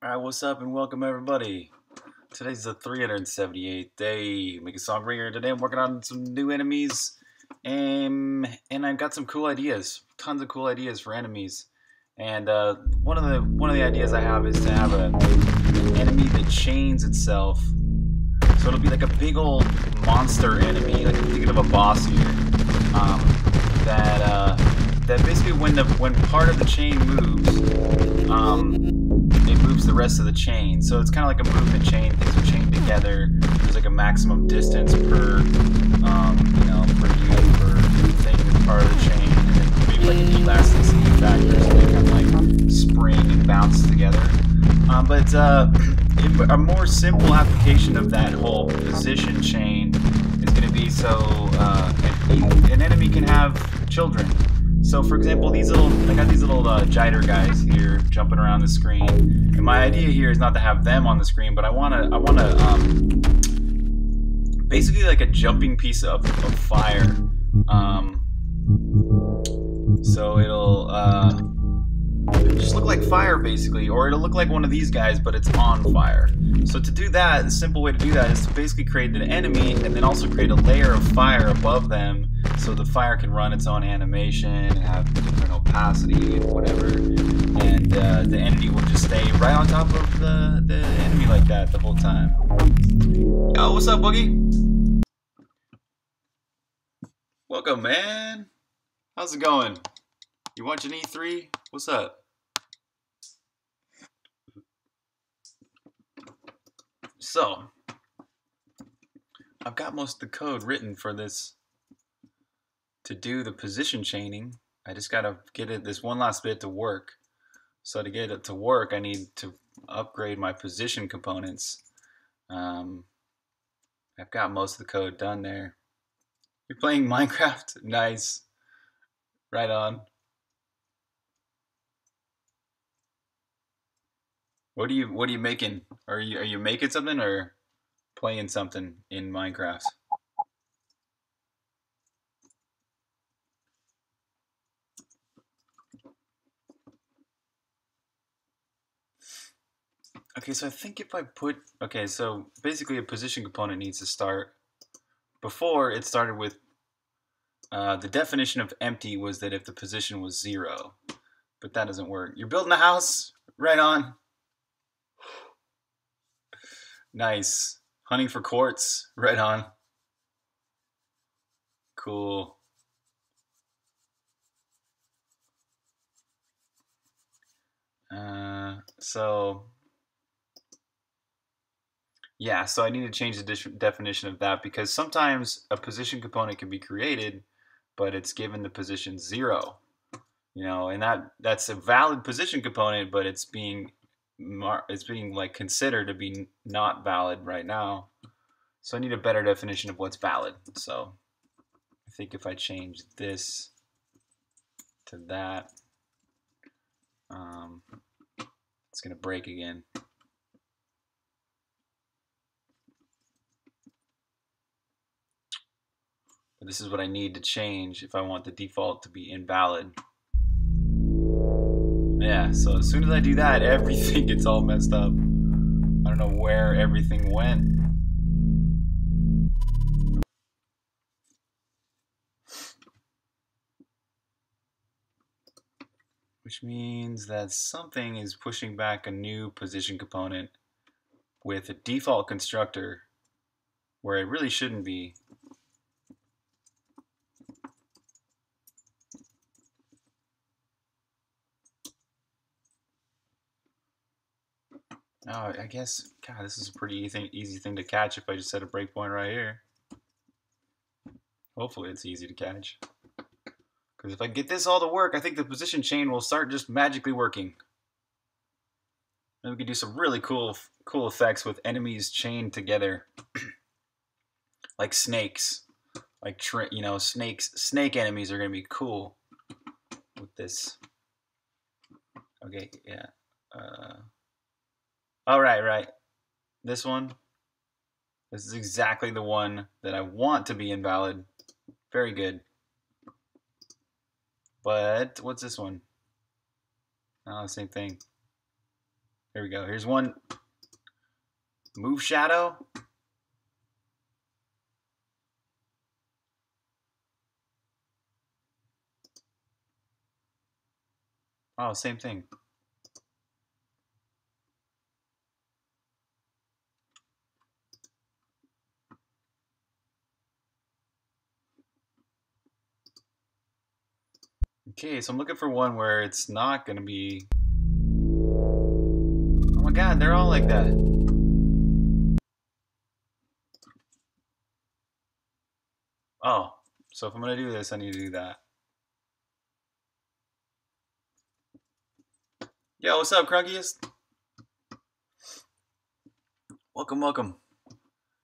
Alright, what's up and welcome everybody. Today's the 378th day making Songbringer. Today I'm working on some new enemies and I've got some cool ideas. Tons of cool ideas for enemies. And one of the ideas I have is to have an enemy that chains itself. So it'll be like a big old monster enemy, like I'm thinking of a boss here. That basically when part of the chain moves, it moves the rest of the chain. So it's kind of like a movement chain. Things are chained together. There's like a maximum distance per, per unit, per thing that's part of the chain. And maybe like an elasticity factor, so they kind of like spring and bounce together. But a more simple application of that whole position chain is going to be so an enemy can have children. So, for example, I got these little Jider guys here jumping around the screen, and my idea here is not to have them on the screen, but I wanna basically like a jumping piece of fire. So it'll just look like fire basically, or it'll look like one of these guys, but it's on fire. So to do that, the simple way to do that is to basically create an enemy and then also create a layer of fire above them. So the fire can run its own animation and have different opacity and whatever, and the entity will just stay right on top of the enemy like that the whole time. Oh, what's up, Boogie? Welcome, man. How's it going? You watching E3? What's up? So, I've got most of the code written for this. To do the position chaining, I just gotta get it this one last bit to work. So to get it to work, I need to upgrade my position components. I've got most of the code done there. You're playing Minecraft? Nice. Right on. What are you making? Are you making something or playing something in Minecraft? Okay, so I think if I put, okay, so basically a position component needs to start. Before, it started with, the definition of empty was that if the position was 0, but that doesn't work. You're building a house? Right on. Nice. Hunting for quartz? Right on. Cool. Yeah, so I need to change the definition of that because sometimes a position component can be created, but it's given the position 0, you know, and that's a valid position component, but it's being like considered to be not valid right now. So I need a better definition of what's valid. So I think if I change this to that, it's gonna break again. This is what I need to change if I want the default to be invalid. Yeah, so as soon as I do that, everything gets all messed up. I don't know where everything went. Which means that something is pushing back a new position component with a default constructor where it really shouldn't be. Oh, I guess, God, this is a pretty easy thing to catch if I just set a breakpoint right here. Hopefully it's easy to catch. Because if I get this all to work, I think the position chain will start just magically working. Then we can do some really cool effects with enemies chained together. Like snakes. Like, you know, snakes. Snake enemies are going to be cool with this. Okay, yeah. All right, This one. This is exactly the one that I want to be invalid. Very good. But what's this one? Oh, same thing. There we go. Here's one. Move shadow. Oh, same thing. Okay, so I'm looking for one where it's not going to be... Oh my god, they're all like that. Oh, so if I'm going to do this, I need to do that. Yo, what's up, Crunkiest? Welcome, welcome.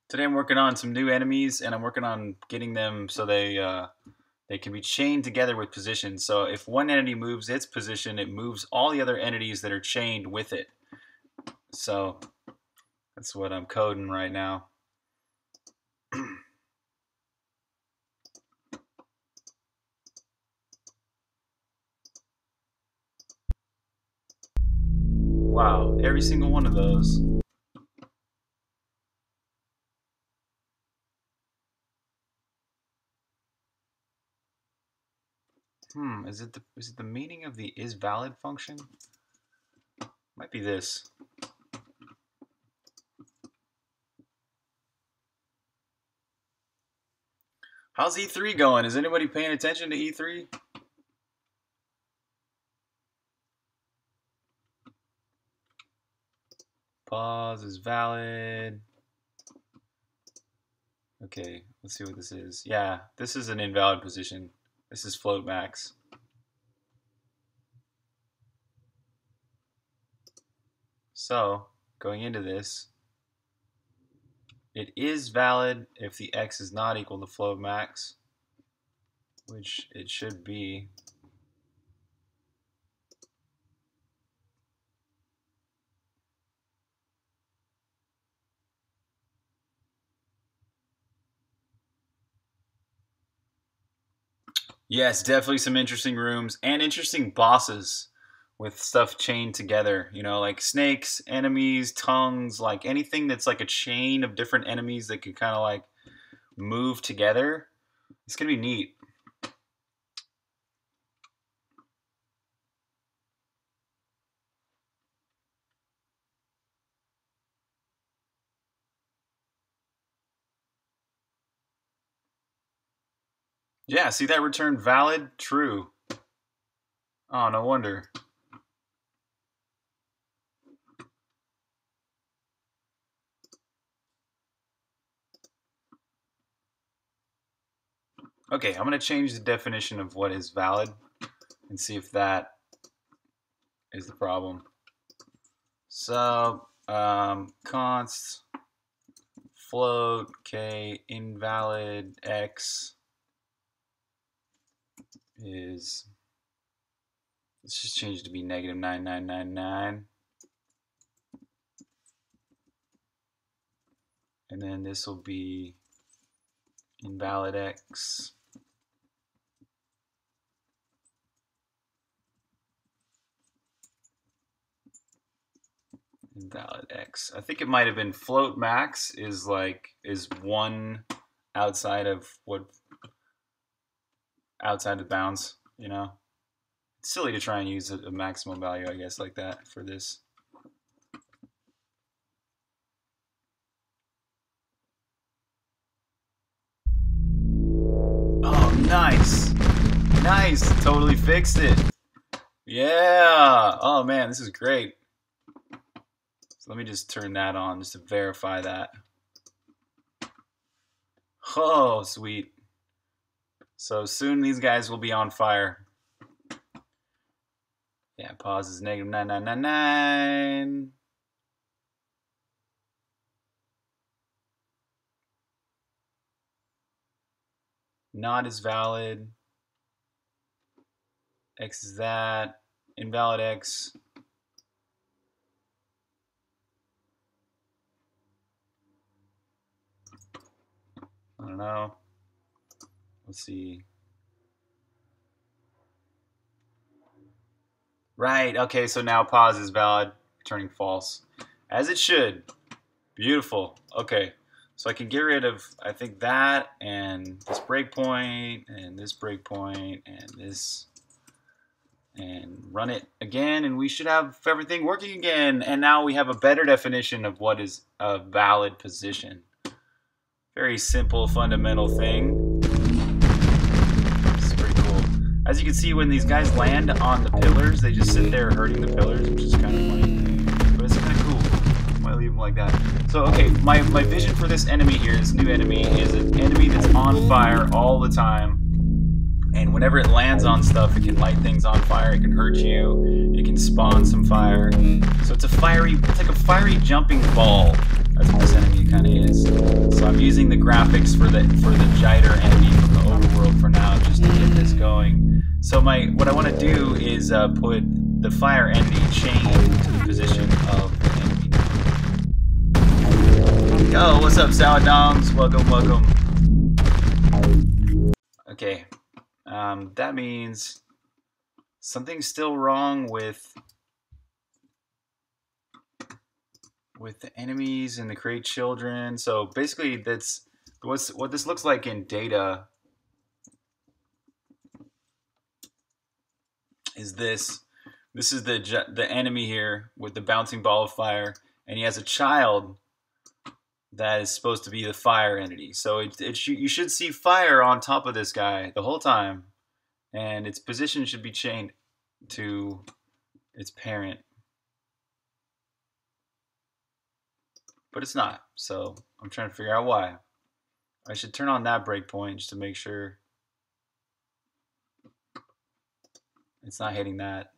Today I'm working on some new enemies, and I'm working on getting them so they can be chained together with positions. So if one entity moves its position, it moves all the other entities that are chained with it. So that's what I'm coding right now. Wow, every single one of those. Is it the meaning of the isValid function? Might be this. How's E3 going? Is anybody paying attention to E3? Pause is valid. Okay, let's see what this is. Yeah, this is an invalid position. This is float max. So, going into this, it is valid if the x is not equal to float max, which it should be. Yes, definitely some interesting rooms and interesting bosses with stuff chained together, you know, like snakes, enemies, tongues, like anything that's like a chain of different enemies that could kind of like move together. It's going to be neat. Yeah, see that return valid, true. Oh, no wonder. Okay, I'm going to change the definition of what is valid and see if that is the problem. So, const float k invalid x is, let's just change it to be negative 9999. And then this will be invalid x. Invalid x. I think it might have been float max is like, is one outside of what, outside of bounds, you know. It's silly to try and use a maximum value, I guess, like that for this. Oh, nice. Nice. Totally fixed it. Yeah. Oh, man, this is great. So let me just turn that on just to verify that. Oh, sweet. So soon these guys will be on fire. Yeah, pause is negative 9999. Not is valid. X is that. Invalid X. I don't know. Let's see. Right, okay, so now pause is valid. returning false, as it should. Beautiful. Okay, so I can get rid of, I think, that and this breakpoint and this breakpoint and this, and run it again, and we should have everything working again. And now we have a better definition of what is a valid position. Very simple, fundamental thing. This is pretty cool. As you can see, when these guys land on the pillars, they just sit there hurting the pillars, which is kind of funny. But it's kind of cool. I might leave them like that. So, okay, my vision for this enemy here, this new enemy, is an enemy that's on fire all the time. And whenever it lands on stuff, it can light things on fire, it can hurt you, it can spawn some fire. So it's a fiery, it's like a fiery jumping ball. That's what this enemy kind of is. So I'm using the graphics for the Jider enemy from the overworld for now, just to get this going. So what I want to do is put the fire enemy chained to the position of the enemy. Yo, what's up, Sour Doms? Welcome, welcome. Okay. That means something's still wrong with the enemies and the create children. So basically, that's what this looks like in data. Is this is the enemy here with the bouncing ball of fire, and he has a child that is supposed to be the fire entity. So you should see fire on top of this guy the whole time, and its position should be chained to its parent. But it's not, so I'm trying to figure out why. I should turn on that breakpoint just to make sure it's not hitting that.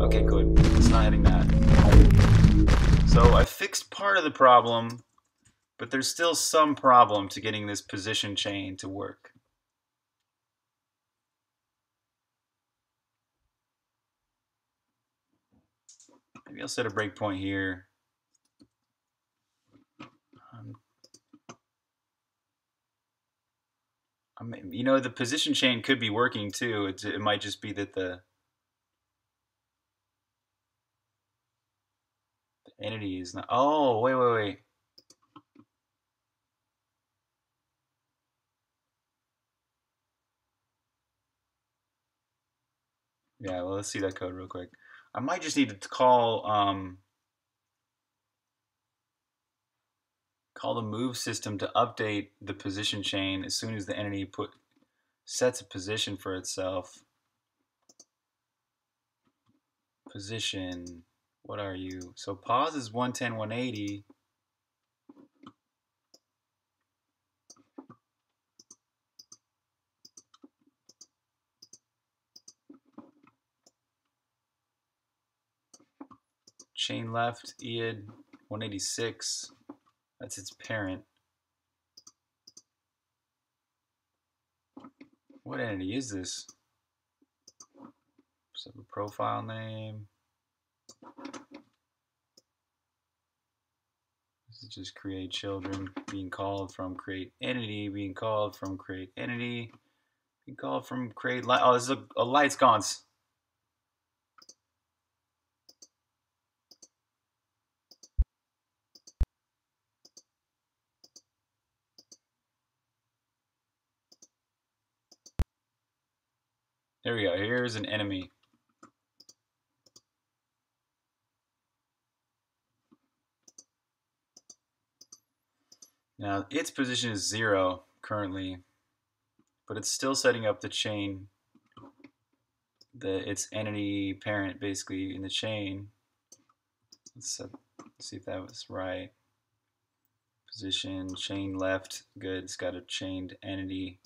Okay, good. It's not hitting that. So I fixed part of the problem, but there's still some problem to getting this position chain to work. Maybe I'll set a breakpoint here. I mean, you know, the position chain could be working too. It might just be that the entity is not. Oh, wait. Yeah, well, let's see that code real quick. I might just need to call the move system to update the position chain as soon as the entity sets a position for itself. Position. What are you? So pause is 110, 180. Chain left, Eid, 186. That's its parent. What entity is this? Set a profile name. This is just create children being called from create entity, being called from create entity, being called from create light. Oh, this is a light's gone. There we go. Here's an enemy. Now, its position is 0 currently, but it's still setting up the chain, its entity parent basically in the chain. Let's see if that was right. Position, chain left, good, it's got a chained entity.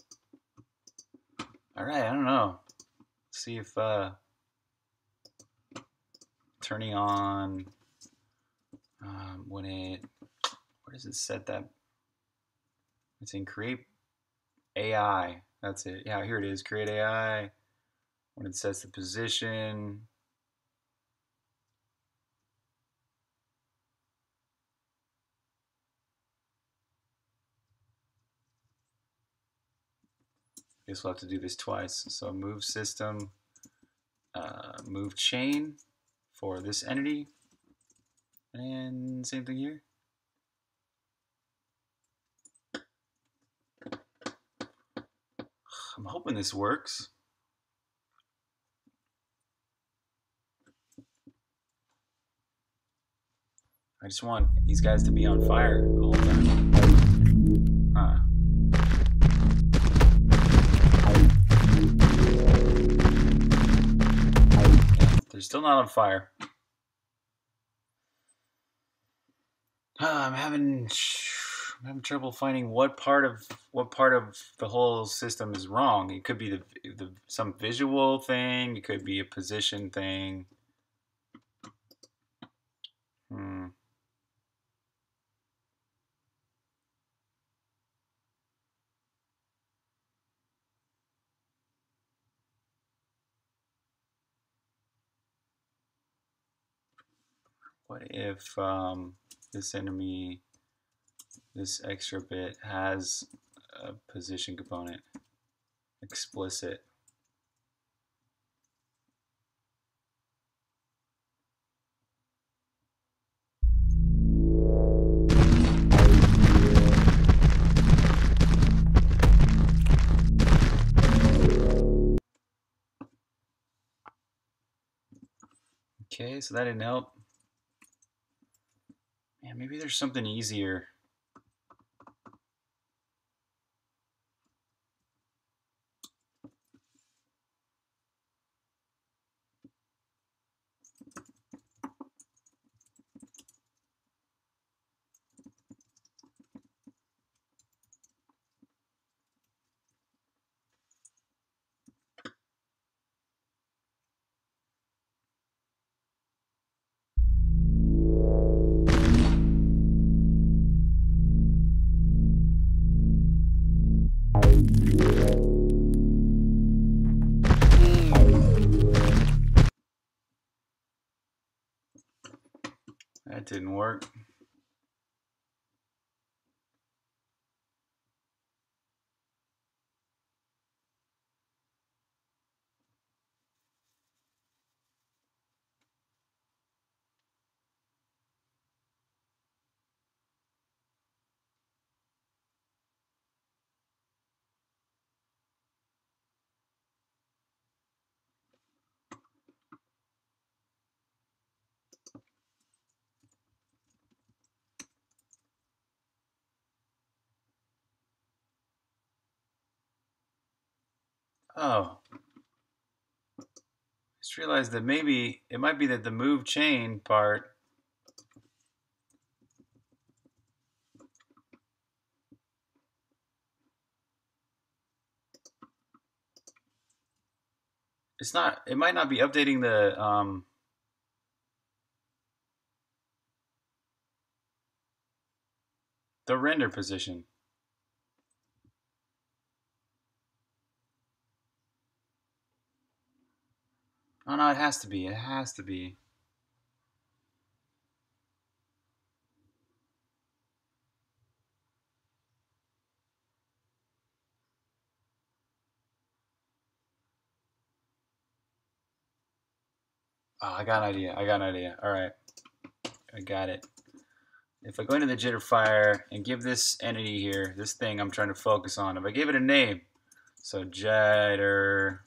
All right, I don't know. Let's see if turning on, where does it set that? It's in create AI. That's it. Yeah, here it is. Create AI. When it sets the position. guess we'll have to do this twice. So move system, move chain for this entity, and same thing here. I'm hoping this works. I just want these guys to be on fire the whole time. Yeah, they're still not on fire. I'm having trouble finding what part of the whole system is wrong. It could be some visual thing. It could be a position thing. What if this enemy, this extra bit, has a position component explicit? Okay, so that didn't help. Man, maybe there's something easier. That didn't work. Oh, I just realized that maybe it might be that the move chain part it might not be updating the render position. Oh no, it has to be. It has to be. Oh, I got an idea. I got an idea. All right. I got it. If I go into the jitter fire and give this entity here, this thing I'm trying to focus on, if I gave it a name, so jitter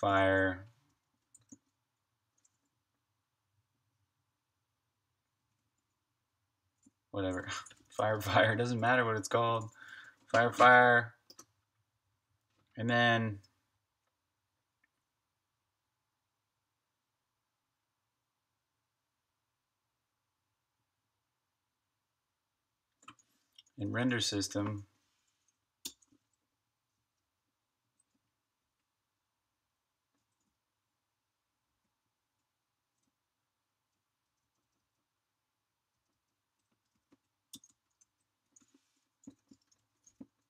fire. Whatever. Fire, fire. It doesn't matter what it's called. Fire, fire. And then in render system,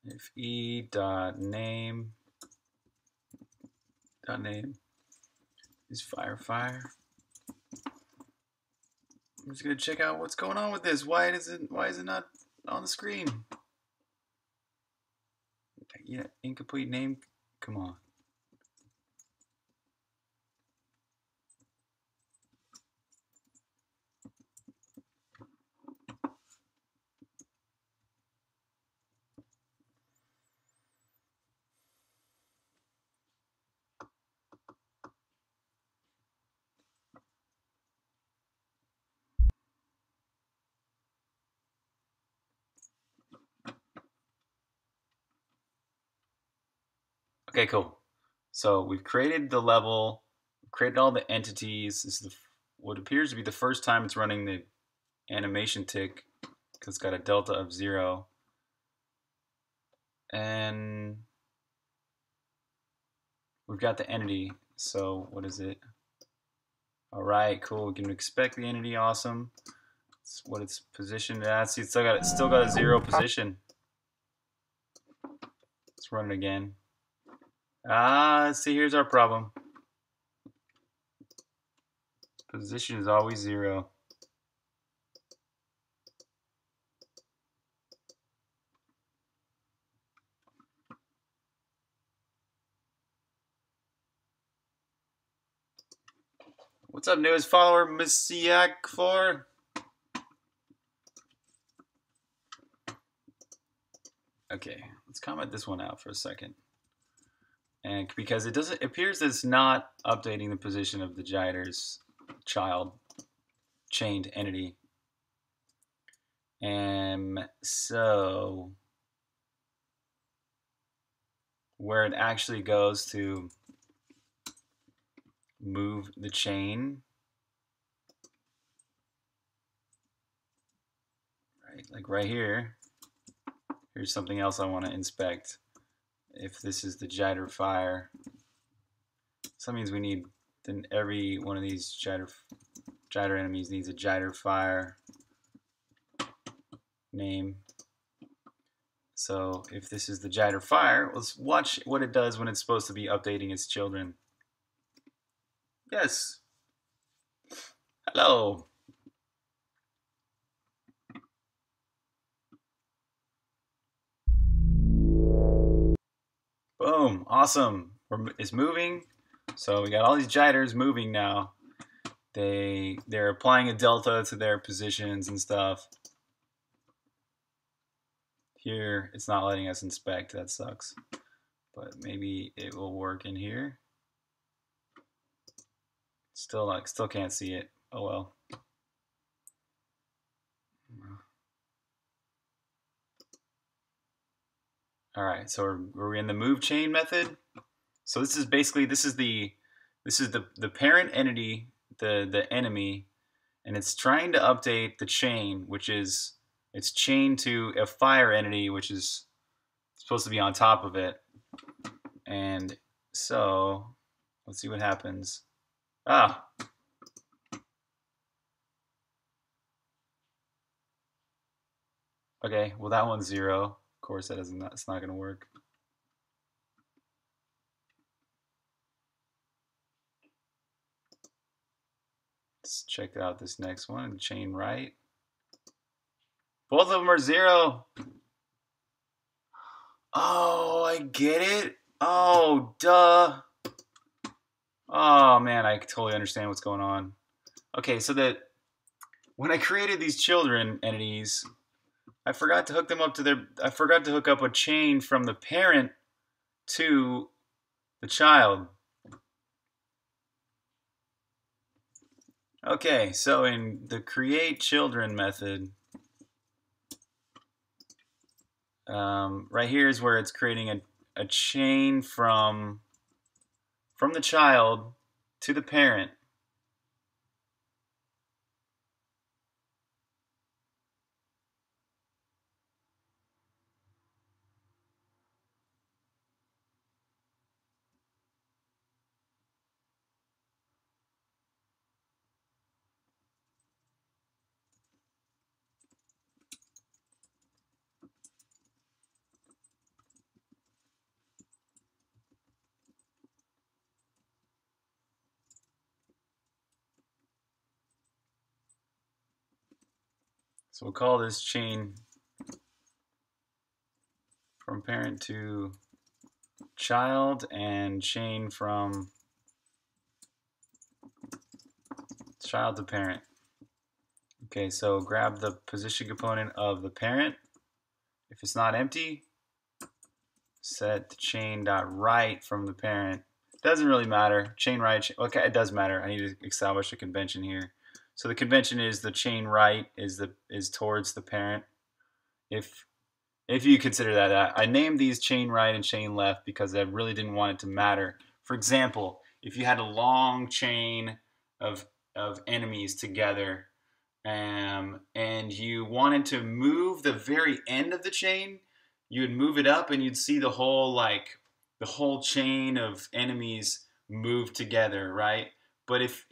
if e.name is fire, fire. I'm just gonna check out what's going on with this. Why is it not on the screen? Yeah, incomplete name. Come on. Okay, cool. So we've created the level, created all the entities. This is the, what appears to be the first time it's running the animation tick because it's got a delta of 0. And we've got the entity. So what is it? All right, cool. We can expect the entity. Awesome. It's what it's positioned at. See, it's still got a 0 position. Let's run it again. Ah, see, here's our problem. Position is always 0. What's up, newest follower, Messiak4? Okay, let's comment this one out for a second. And because it doesn't, it appears it's not updating the position of the jitters child chained entity. And so where it actually goes to move the chain, right? Like right here, here's something else I want to inspect. If this is the jitter fire, so that means we need, then every one of these jitter enemies needs a jitter fire name. So if this is the jitter fire, let's watch what it does when it's supposed to be updating its children. Yes. Hello. Boom, awesome. It's moving. So we got all these jitters moving now. They're applying a delta to their positions and stuff. Here, it's not letting us inspect. That sucks. But maybe it will work in here. Still can't see it. Oh well. All right, so we're in the move chain method. So this is basically the parent entity, the enemy, and it's trying to update the chain, which is it's chained to a fire entity, which is supposed to be on top of it. And so let's see what happens. Ah. Okay, well that one's 0. Of course, that isn't. It's not going to work. Let's check out this next one. Chain right. Both of them are 0. Oh, I get it. Oh, duh. Oh man, I totally understand what's going on. Okay, so that when I created these children entities, I forgot to hook them up to their, I forgot to hook up a chain from the parent to the child. Okay, so in the create children method, right here is where it's creating a chain from the child to the parent. So we'll call this chain from parent to Child and Shane from child to parent. Okay, so grab the position component of the parent. If it's not empty, set the chain dot right from the parent. Doesn't really matter. Chain right. Okay, it does matter. I need to establish a convention here. So the convention is the chain right is towards the parent. If you consider that, I named these chain right and chain left because I really didn't want it to matter. For example, if you had a long chain of enemies together, and you wanted to move the very end of the chain, you would move it up and you'd see the whole chain of enemies move together, right? But if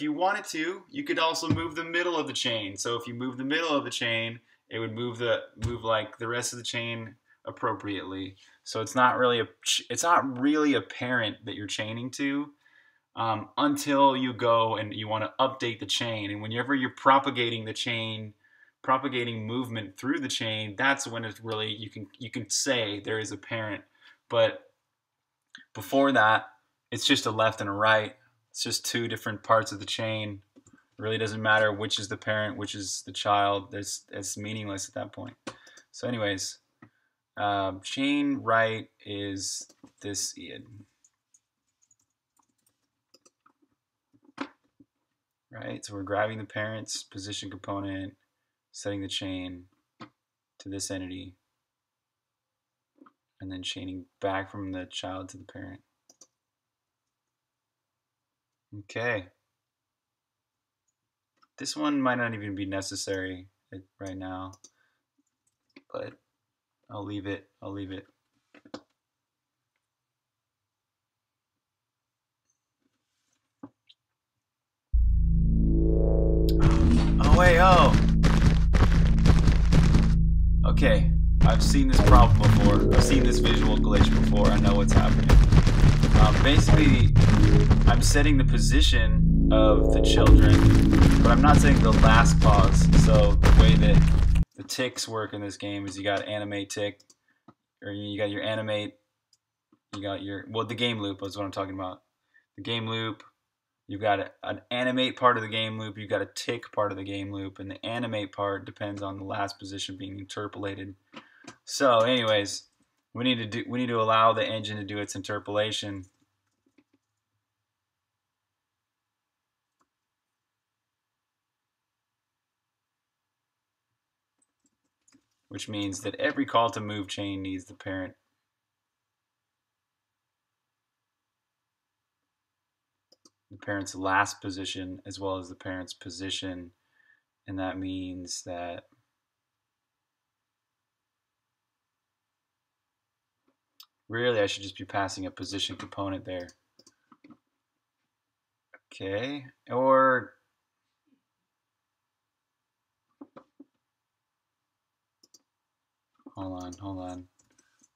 you wanted to, you could also move the middle of the chain. So if you move the middle of the chain, it would move the rest of the chain appropriately. So it's not really a parent that you're chaining to. Until you go and you want to update the chain, and whenever you're propagating the chain, propagating movement through the chain, that's when it's really you can say there is a parent. But before that, it's just a left and a right. It's just two different parts of the chain. It really doesn't matter which is the parent, which is the child. It's meaningless at that point. So, anyways, chain right is this. Right, so we're grabbing the parent's position component, setting the chain to this entity, and then chaining back from the child to the parent. Okay. This one might not even be necessary right now, but I'll leave it. Wait, oh! Okay, I've seen this problem before. I've seen this visual glitch before. I know what's happening. Basically, I'm setting the position of the children, but I'm not setting the last pause. So the way that the ticks work in this game is you got animate tick, or you got your animate, you got your, well, the game loop is what I'm talking about. The game loop. You've got an animate part of the game loop, you've got a tick part of the game loop, and the animate part depends on the last position being interpolated. So anyways, we need to allow the engine to do its interpolation. Which means that every call to move chain needs the parent. The parent's last position as well as the parent's position, and that means that really I should just be passing a position component there. Okay, or hold on,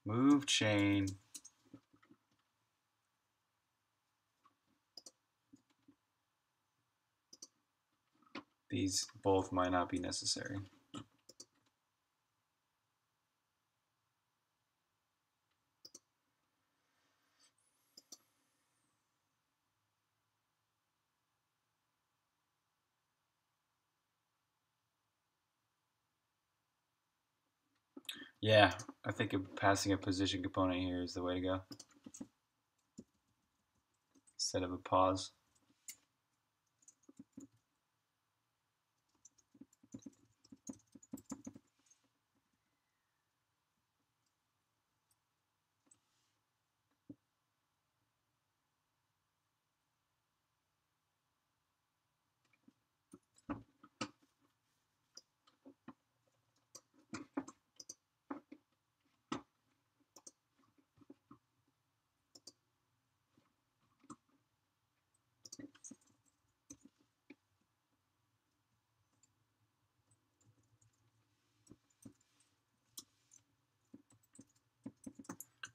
move chain. These both might not be necessary. Yeah, I think passing a position component here is the way to go. Instead of a pause.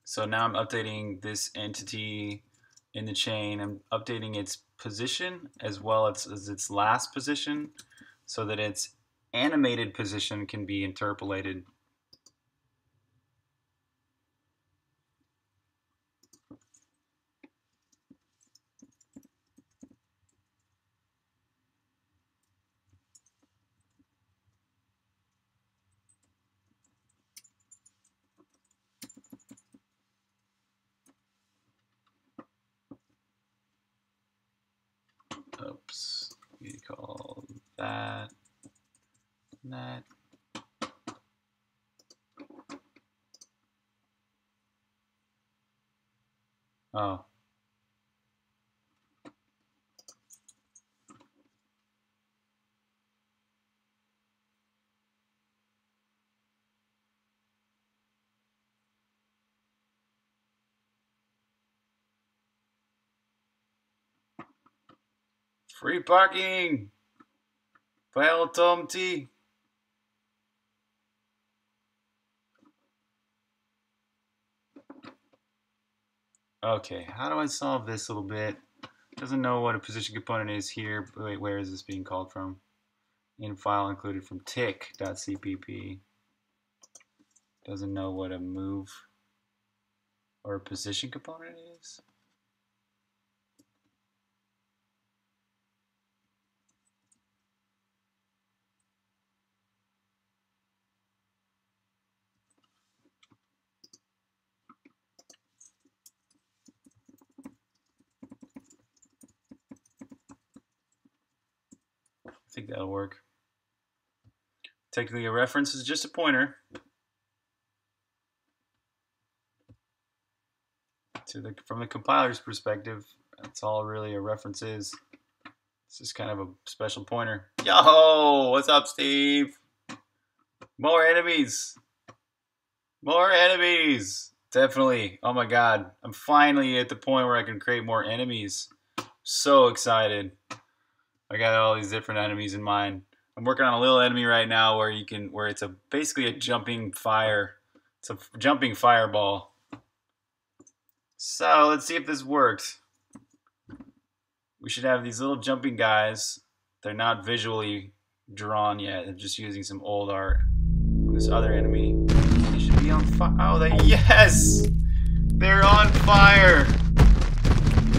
So now I'm updating this entity in the chain. I'm updating its position as well as its last position so that its animated position can be interpolated. Oh. Free parking! Pile Tom T. Okay, how do I solve this a little bit? Doesn't know what a position component is here. Wait, where is this being called from? In file included from tick.cpp. Doesn't know what a move or a position component is. I think that'll work. Technically, a reference is just a pointer to the from the compiler's perspective. That's all really a reference is. It's just kind of a special pointer. Yo, what's up, Steve? More enemies. More enemies. Definitely. Oh my God, I'm finally at the point where I can create more enemies. So excited. I got all these different enemies in mind. I'm working on a little enemy right now where you can, where it's a basically a jumping fire. It's a jumping fireball. So let's see if this works. We should have these little jumping guys. They're not visually drawn yet. They're just using some old art from this other enemy. They should be on fire. Oh, they yes! They're on fire.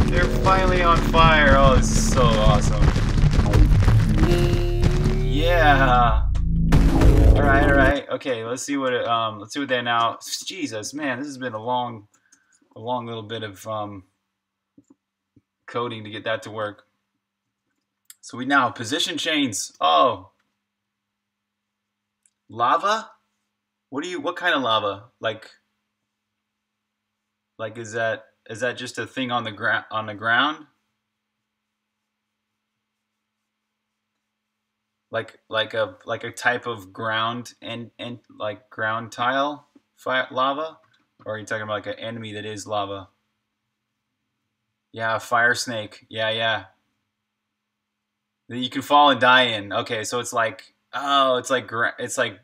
They're finally on fire. Oh, this is so awesome. Yeah. All right, all right. Okay, let's see what let's see what they now. Jesus, man, this has been a long little bit of coding to get that to work. So we now have position chains. Oh, lava. What kind of lava? Like is that just a thing on the ground? Like a type of ground and like ground tile fire, lava, or are you talking about like an enemy that is lava? Yeah, a fire snake. Yeah. That you can fall and die in. Okay, so it's like it's like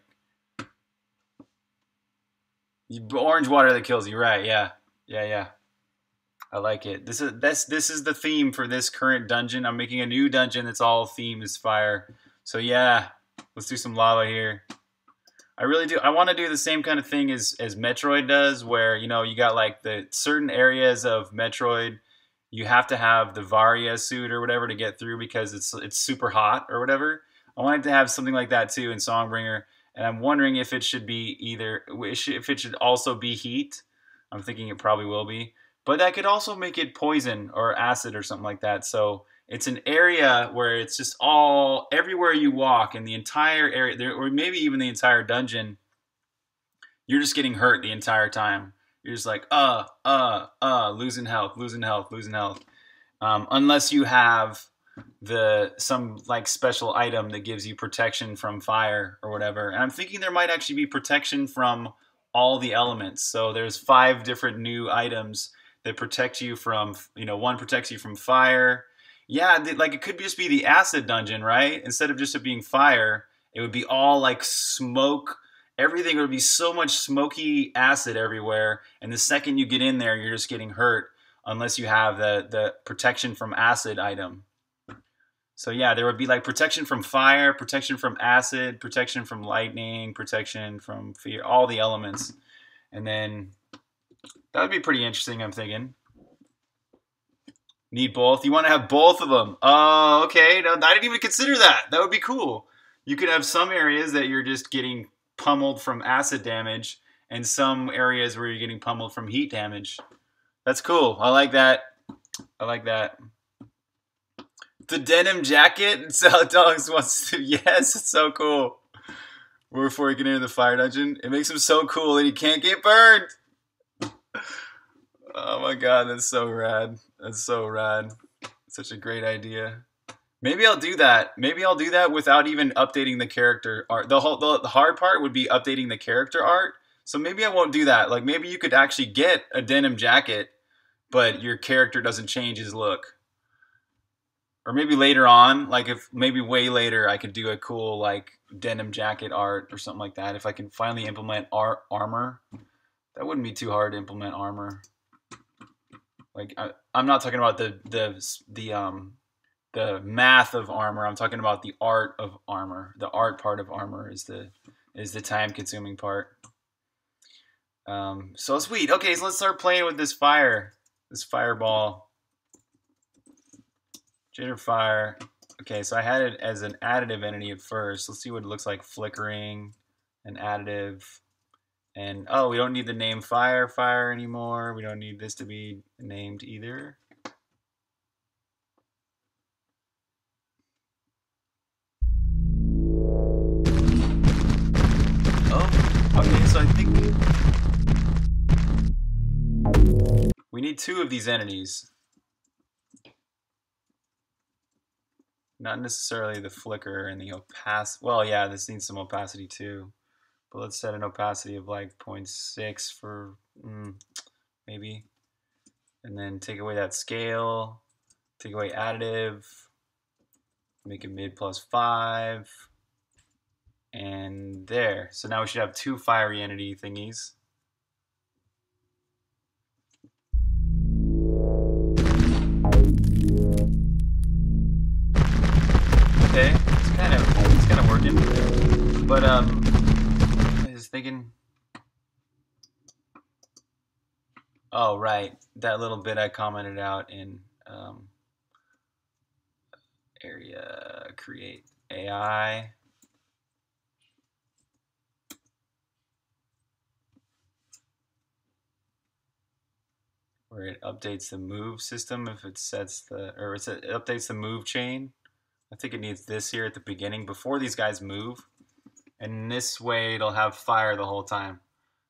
orange water that kills you. Right? Yeah. I like it. This is the theme for this current dungeon. I'm making a new dungeon that's all theme is fire. So yeah, let's do some lava here. I really do. I want to do the same kind of thing as Metroid does, where you know you got like the certain areas of Metroid, you have to have the Varia suit or whatever to get through because it's super hot or whatever. I wanted to have something like that too in Songbringer, and I'm wondering if it should be either if it should also be heat. I'm thinking it probably will be, but I could also make it poison or acid or something like that. So. It's an area where it's just all, everywhere you walk in the entire area, there, or maybe even the entire dungeon, you're just getting hurt the entire time. You're just like, losing health. Unless you have some like special item that gives you protection from fire or whatever. And I'm thinking there might actually be protection from all the elements. So there's 5 different new items that protect you from, you know, one protects you from fire. Yeah, like it could just be the acid dungeon, right? Instead of just it being fire, it would be all like smoke. Everything would be so much smoky acid everywhere. And the second you get in there, you're just getting hurt unless you have the protection from acid item. So yeah, there would be like protection from fire, protection from acid, protection from lightning, protection from fear, all the elements. And then that would be pretty interesting, I'm thinking. Need both. You want to have both of them. Oh, okay. No, I didn't even consider that. That would be cool. You could have some areas that you're just getting pummeled from acid damage and some areas where you're getting pummeled from heat damage. That's cool. I like that. I like that. The denim jacket. So Dogs wants to. Yes, it's so cool. Before he can enter the fire dungeon, it makes him so cool that he can't get burned. Oh my my god, that's so rad. That's so rad. Such a great idea. Maybe I'll do that. Maybe I'll do that without even updating the character art. The whole the hard part would be updating the character art. So maybe I won't do that. Like maybe you could actually get a denim jacket, but your character doesn't change his look. Or maybe later on, like if maybe way later I could do a cool like denim jacket art or something like that. If I can finally implement armor. That wouldn't be too hard to implement armor. Like I'm not talking about the math of armor. I'm talking about the art of armor. The art part of armor is the time consuming part. So sweet. Okay, so let's start playing with this fire. This fireball. Jitter fire. Okay, so I had it as an additive entity at first. Let's see what it looks like. Flickering and additive. And oh, we don't need the name fire anymore. We don't need this to be named either. Okay, so I think we need two of these entities. Not necessarily the flicker and the opacity. Well, yeah, this needs some opacity too. But let's set an opacity of like 0.6 for maybe. And then take away that scale, take away additive, make it mid plus 5. And there. So now we should have two fiery entity thingies. Okay, it's kind of working. But I was thinking. Oh right, that little bit I commented out in area create AI. Where it updates the move system if it sets the, or it updates the move chain. I think it needs this here at the beginning before these guys move. And this way it'll have fire the whole time.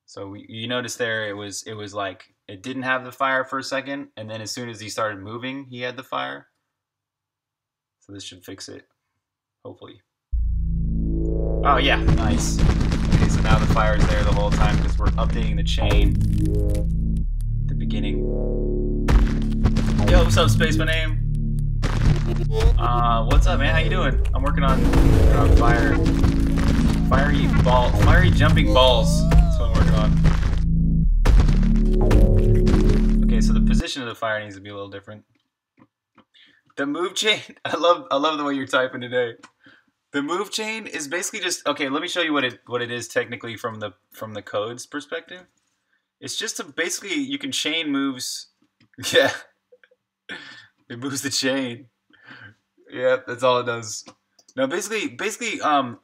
So you notice there it was like, it didn't have the fire for a second. And then as soon as he started moving, he had the fire. So this should fix it, hopefully. Oh yeah, nice. Okay, so now the fire is there the whole time because we're updating the chain. Beginning. Yo, what's up, Space My Name? What's up, man? How you doing? I'm working on fire. Fiery jumping balls. That's what I'm working on. Okay, so the position of the fire needs to be a little different. The move chain. I love the way you're typing today. The move chain is basically just okay. Let me show you what it is technically from the code's perspective. It's just basically you can chain moves. Yeah, it moves the chain. Yeah, that's all it does. Now, basically,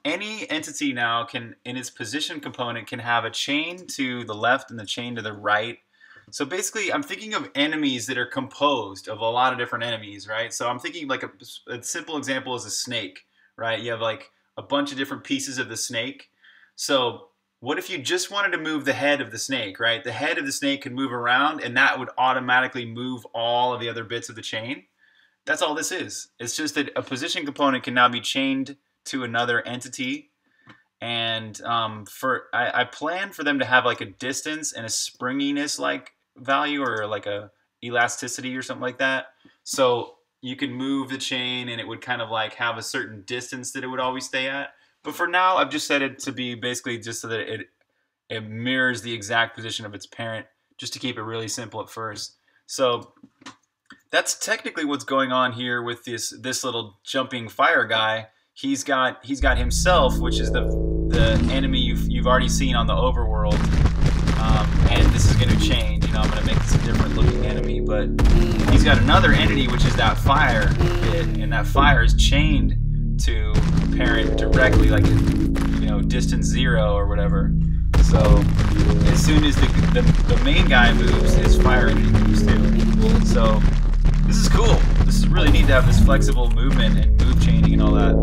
any entity now can, in its position component, can have a chain to the left and the chain to the right. So basically, I'm thinking of enemies that are composed of a lot of different enemies, right? So I'm thinking like a simple example is a snake, right? You have like a bunch of different pieces of the snake. So what if you just wanted to move the head of the snake, right? The head of the snake could move around and that would automatically move all of the other bits of the chain. That's all this is. It's just that a position component can now be chained to another entity. And I plan for them to have like a distance and a springiness like value or like a elasticity or something like that. So you could move the chain and it would kind of like have a certain distance that it would always stay at. But for now, I've just set it to be basically just so that it mirrors the exact position of its parent, just to keep it really simple at first. So that's technically what's going on here with this little jumping fire guy. He's got himself, which is the enemy you've already seen on the overworld, and this is going to change. You know, I'm going to make this a different looking enemy, but he's got another entity, which is that fire bit, and that fire is chained to parent directly, like, you know, distance 0 or whatever. So as soon as the main guy moves, his fire entity moves too. So this is cool. This is really neat to have this flexible movement and move chaining and all that.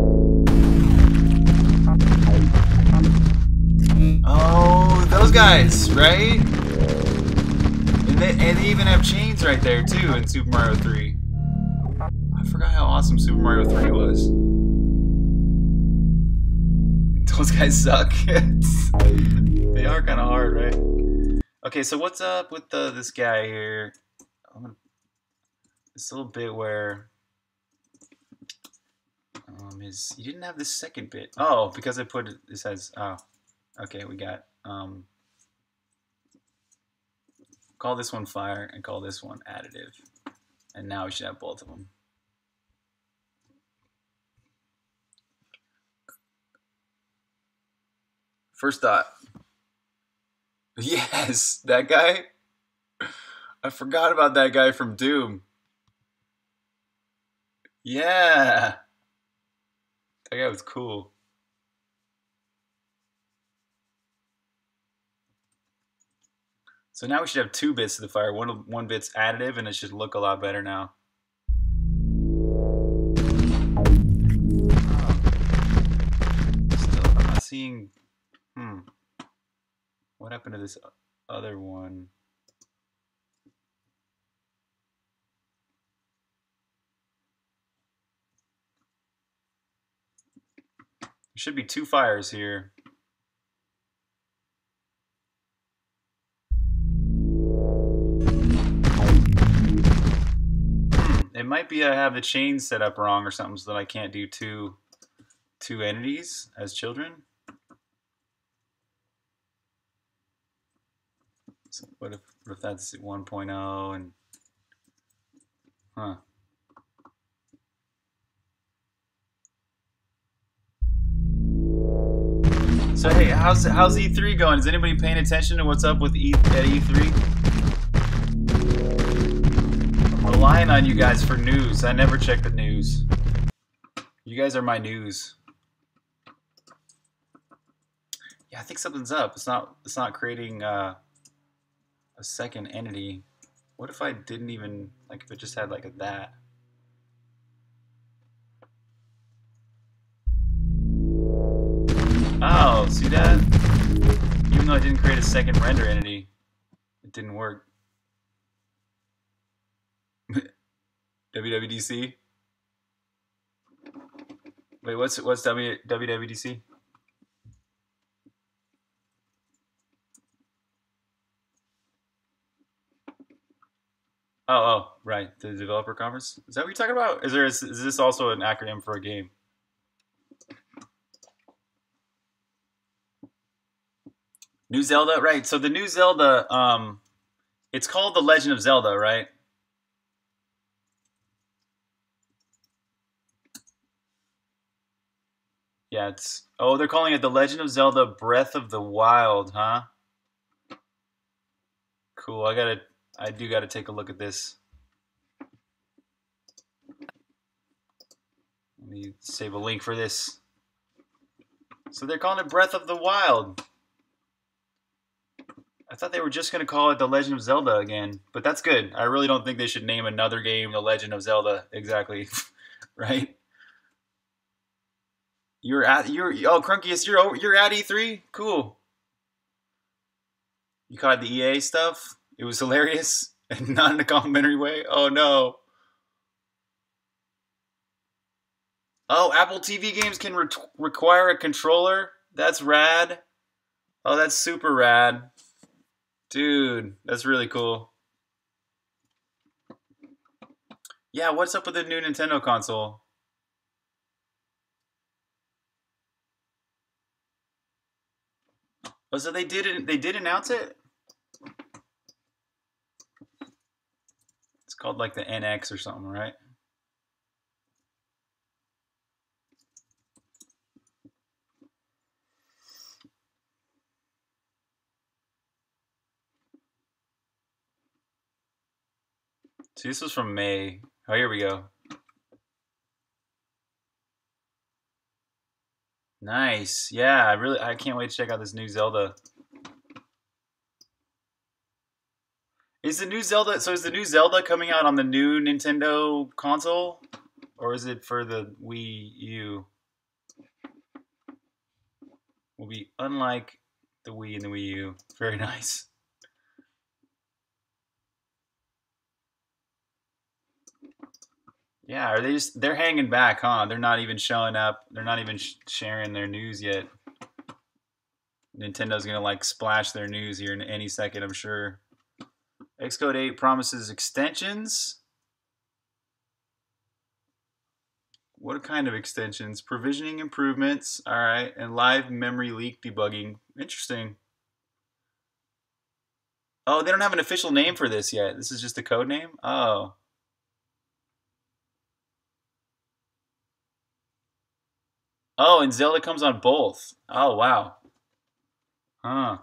Oh, those guys, right? And They even have chains right there too in Super Mario 3. I forgot how awesome Super Mario 3 was. Those guys suck. They are kind of hard, right? Okay, so what's up with this guy here? This little bit where you didn't have the second bit. Oh, because I put it says. Oh, okay, we got call this one fire and call this one additive, and now we should have both of them. First thought. Yes, that guy. I forgot about that guy from Doom. Yeah. That guy was cool. So now we should have two bits to the fire. One bit's additive, and it should look a lot better now. Still, I'm not seeing... What happened to this other one? There should be two fires here. It might be I have the chain set up wrong or something so that I can't do two entities as children. So what if that's 1.0 and huh? So hey, how's E3 going? Is anybody paying attention to what's up with E3? I'm relying on you guys for news. I never check the news. You guys are my news. Yeah, I think something's up. It's not creating a second entity. What if I didn't even, like, if it just had like a that? Oh, see that? Even though I didn't create a second render entity, it didn't work. WWDC? Wait, what's WWDC? Oh, right. The developer conference. Is that what you're talking about? Is this also an acronym for a game? New Zelda, right? So the new Zelda, it's called The Legend of Zelda, right? Yeah, it's. Oh, they're calling it The Legend of Zelda: Breath of the Wild, huh? Cool. I do gotta take a look at this. Let me save a link for this. So they're calling it Breath of the Wild. I thought they were just gonna call it The Legend of Zelda again, but that's good. I really don't think they should name another game The Legend of Zelda exactly, right? Oh, Crunkiest, you're at E3? Cool. You caught the EA stuff? It was hilarious and not in a complimentary way. Oh no. Oh, Apple TV games can require a controller. That's rad. Oh, that's super rad. Dude, that's really cool. Yeah, what's up with the new Nintendo console? Oh, so they did announce it? Called like the NX or something, right? See, this was from May. Oh, here we go. Nice. Yeah, I can't wait to check out this new Zelda. Is the new Zelda coming out on the new Nintendo console? Or is it for the Wii U? Will be unlike the Wii and the Wii U. Very nice. Yeah, are they just, they're hanging back, huh? They're not even showing up. They're not even sharing their news yet. Nintendo's going to like splash their news here in any second, I'm sure. Xcode 8 promises extensions. What kind of extensions? Provisioning improvements, all right, and live memory leak debugging. Interesting. Oh, they don't have an official name for this yet. This is just a code name? Oh. Oh, and Zelda comes on both. Oh, wow. Huh.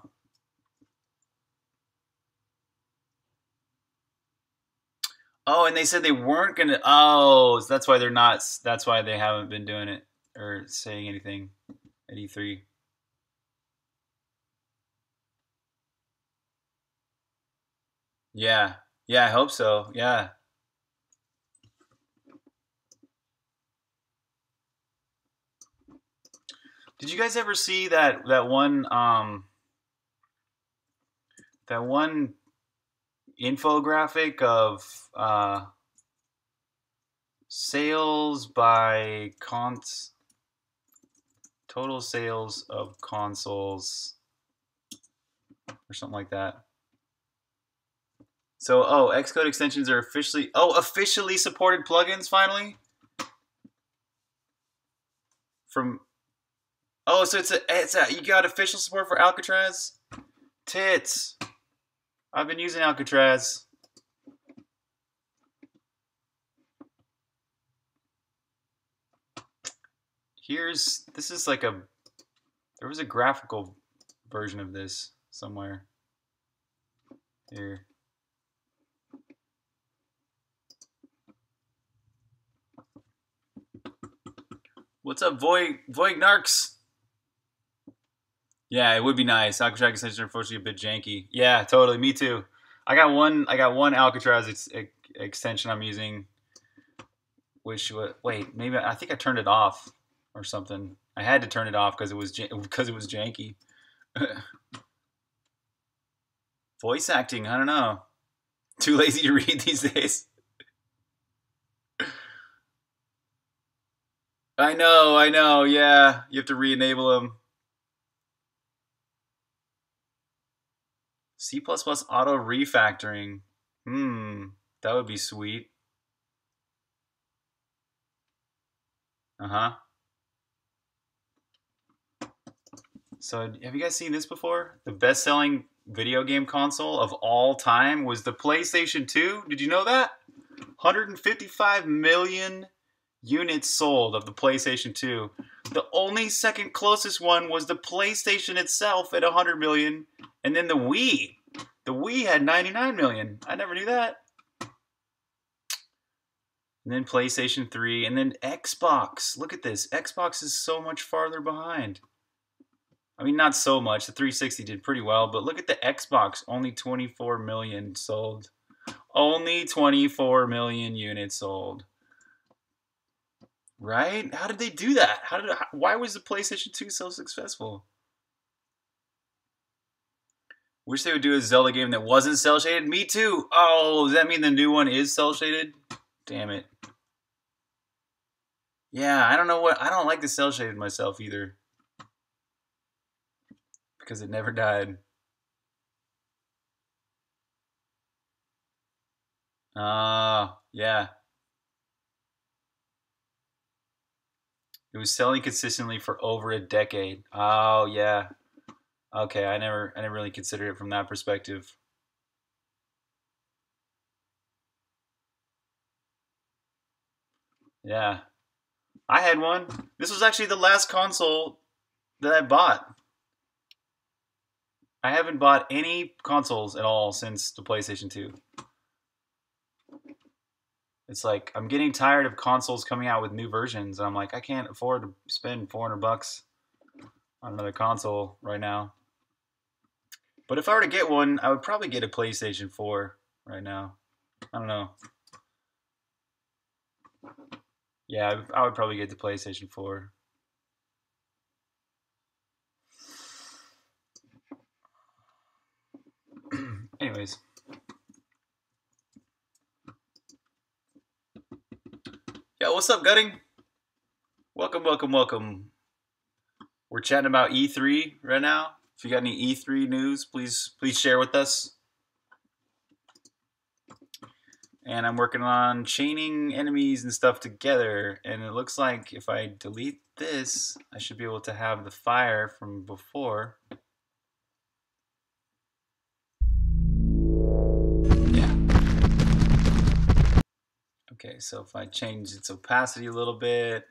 Oh, and they said they weren't gonna. Oh, so that's why they're not. That's why they haven't been doing it or saying anything at E3. Yeah. Yeah, I hope so. Yeah. Did you guys ever see that one infographic of sales by total sales of consoles or something like that? So, oh, Xcode extensions are officially supported plugins finally from. Oh, so you got official support for Alcatraz? Tits. I've been using Alcatraz. This is like there was a graphical version of this somewhere. Here. What's up, Voignarks? Yeah, it would be nice. Alcatraz extensions are unfortunately a bit janky. Yeah, totally. Me too. I got one Alcatraz extension I'm using. Wait, maybe I think I turned it off or something. I had to turn it off because it was janky. Voice acting. I don't know. Too lazy to read these days. I know. Yeah, you have to re-enable them. C++ auto refactoring. That would be sweet. So have you guys seen this before? The best-selling video game console of all time was the PlayStation 2. Did you know that? 155 million units sold of the PlayStation 2. The only second closest one was the PlayStation itself at 100 million. And then the Wii. The Wii had 99 million. I never knew that. And then PlayStation 3. And then Xbox. Look at this. Xbox is so much farther behind. I mean, not so much. The 360 did pretty well. But look at the Xbox. Only 24 million sold. Only 24 million units sold. Right? How did they do that? Why was the PlayStation 2 so successful? Wish they would do a Zelda game that wasn't cel-shaded. Me too. Oh, does that mean the new one is cel-shaded? Damn it. Yeah, I don't know I don't like the cel-shaded myself either. Because it never died. Yeah. It was selling consistently for over a decade. Oh, yeah. Okay, I never really considered it from that perspective. Yeah. I had one. This was actually the last console that I bought. I haven't bought any consoles at all since the PlayStation 2. It's like I'm getting tired of consoles coming out with new versions, and I'm like, I can't afford to spend $400 on another console right now. But if I were to get one, I would probably get a PlayStation 4 right now. I don't know. Yeah, I would probably get the PlayStation 4. Anyways. Yo, what's up, Gutting? Welcome, welcome, welcome. We're chatting about E3 right now. If you got any E3 news, please share with us. And I'm working on chaining enemies and stuff together. And it looks like if I delete this, I should be able to have the fire from before. Yeah. Okay, so if I change its opacity a little bit.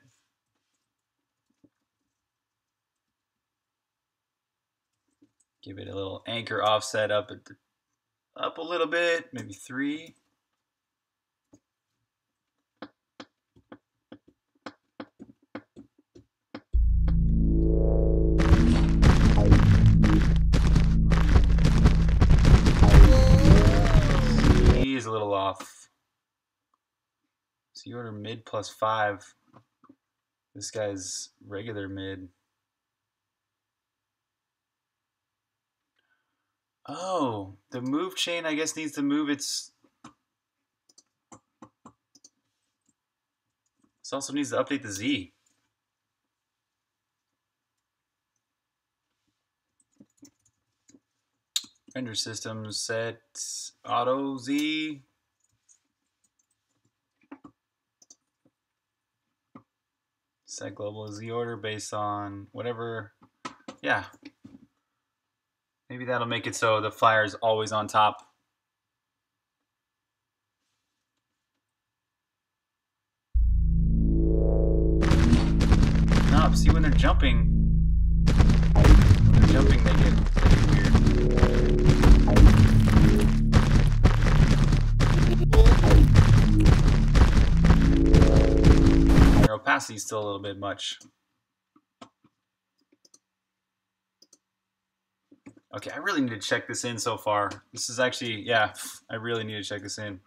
Give it a little anchor offset up, up a little bit, maybe 3. He's a little off. So you order mid plus 5. This guy's regular mid. Oh, the move chain, I guess, needs to move its... This also needs to update the Z. Render system set auto Z. Set global Z order based on whatever. Yeah. Maybe that'll make it so the flyer is always on top. No, see when they're jumping. When they're jumping, they get weird. Their opacity is still a little bit much. Okay, I really need to check this in so far. This is actually, yeah, I really need to check this in.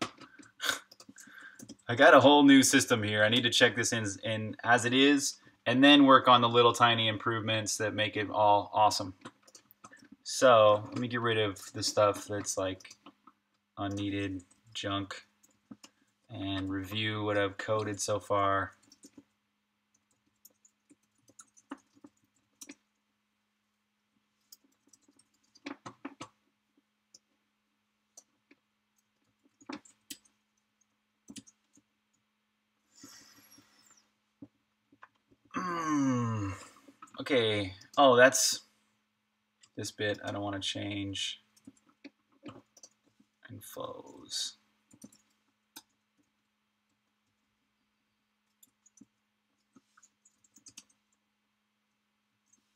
I got a whole new system here. I need to check this in as it is, and then work on the little tiny improvements that make it all awesome. So let me get rid of the stuff that's like unneeded junk and review what I've coded so far. Okay. Oh, that's... This bit I don't want to change, and flows.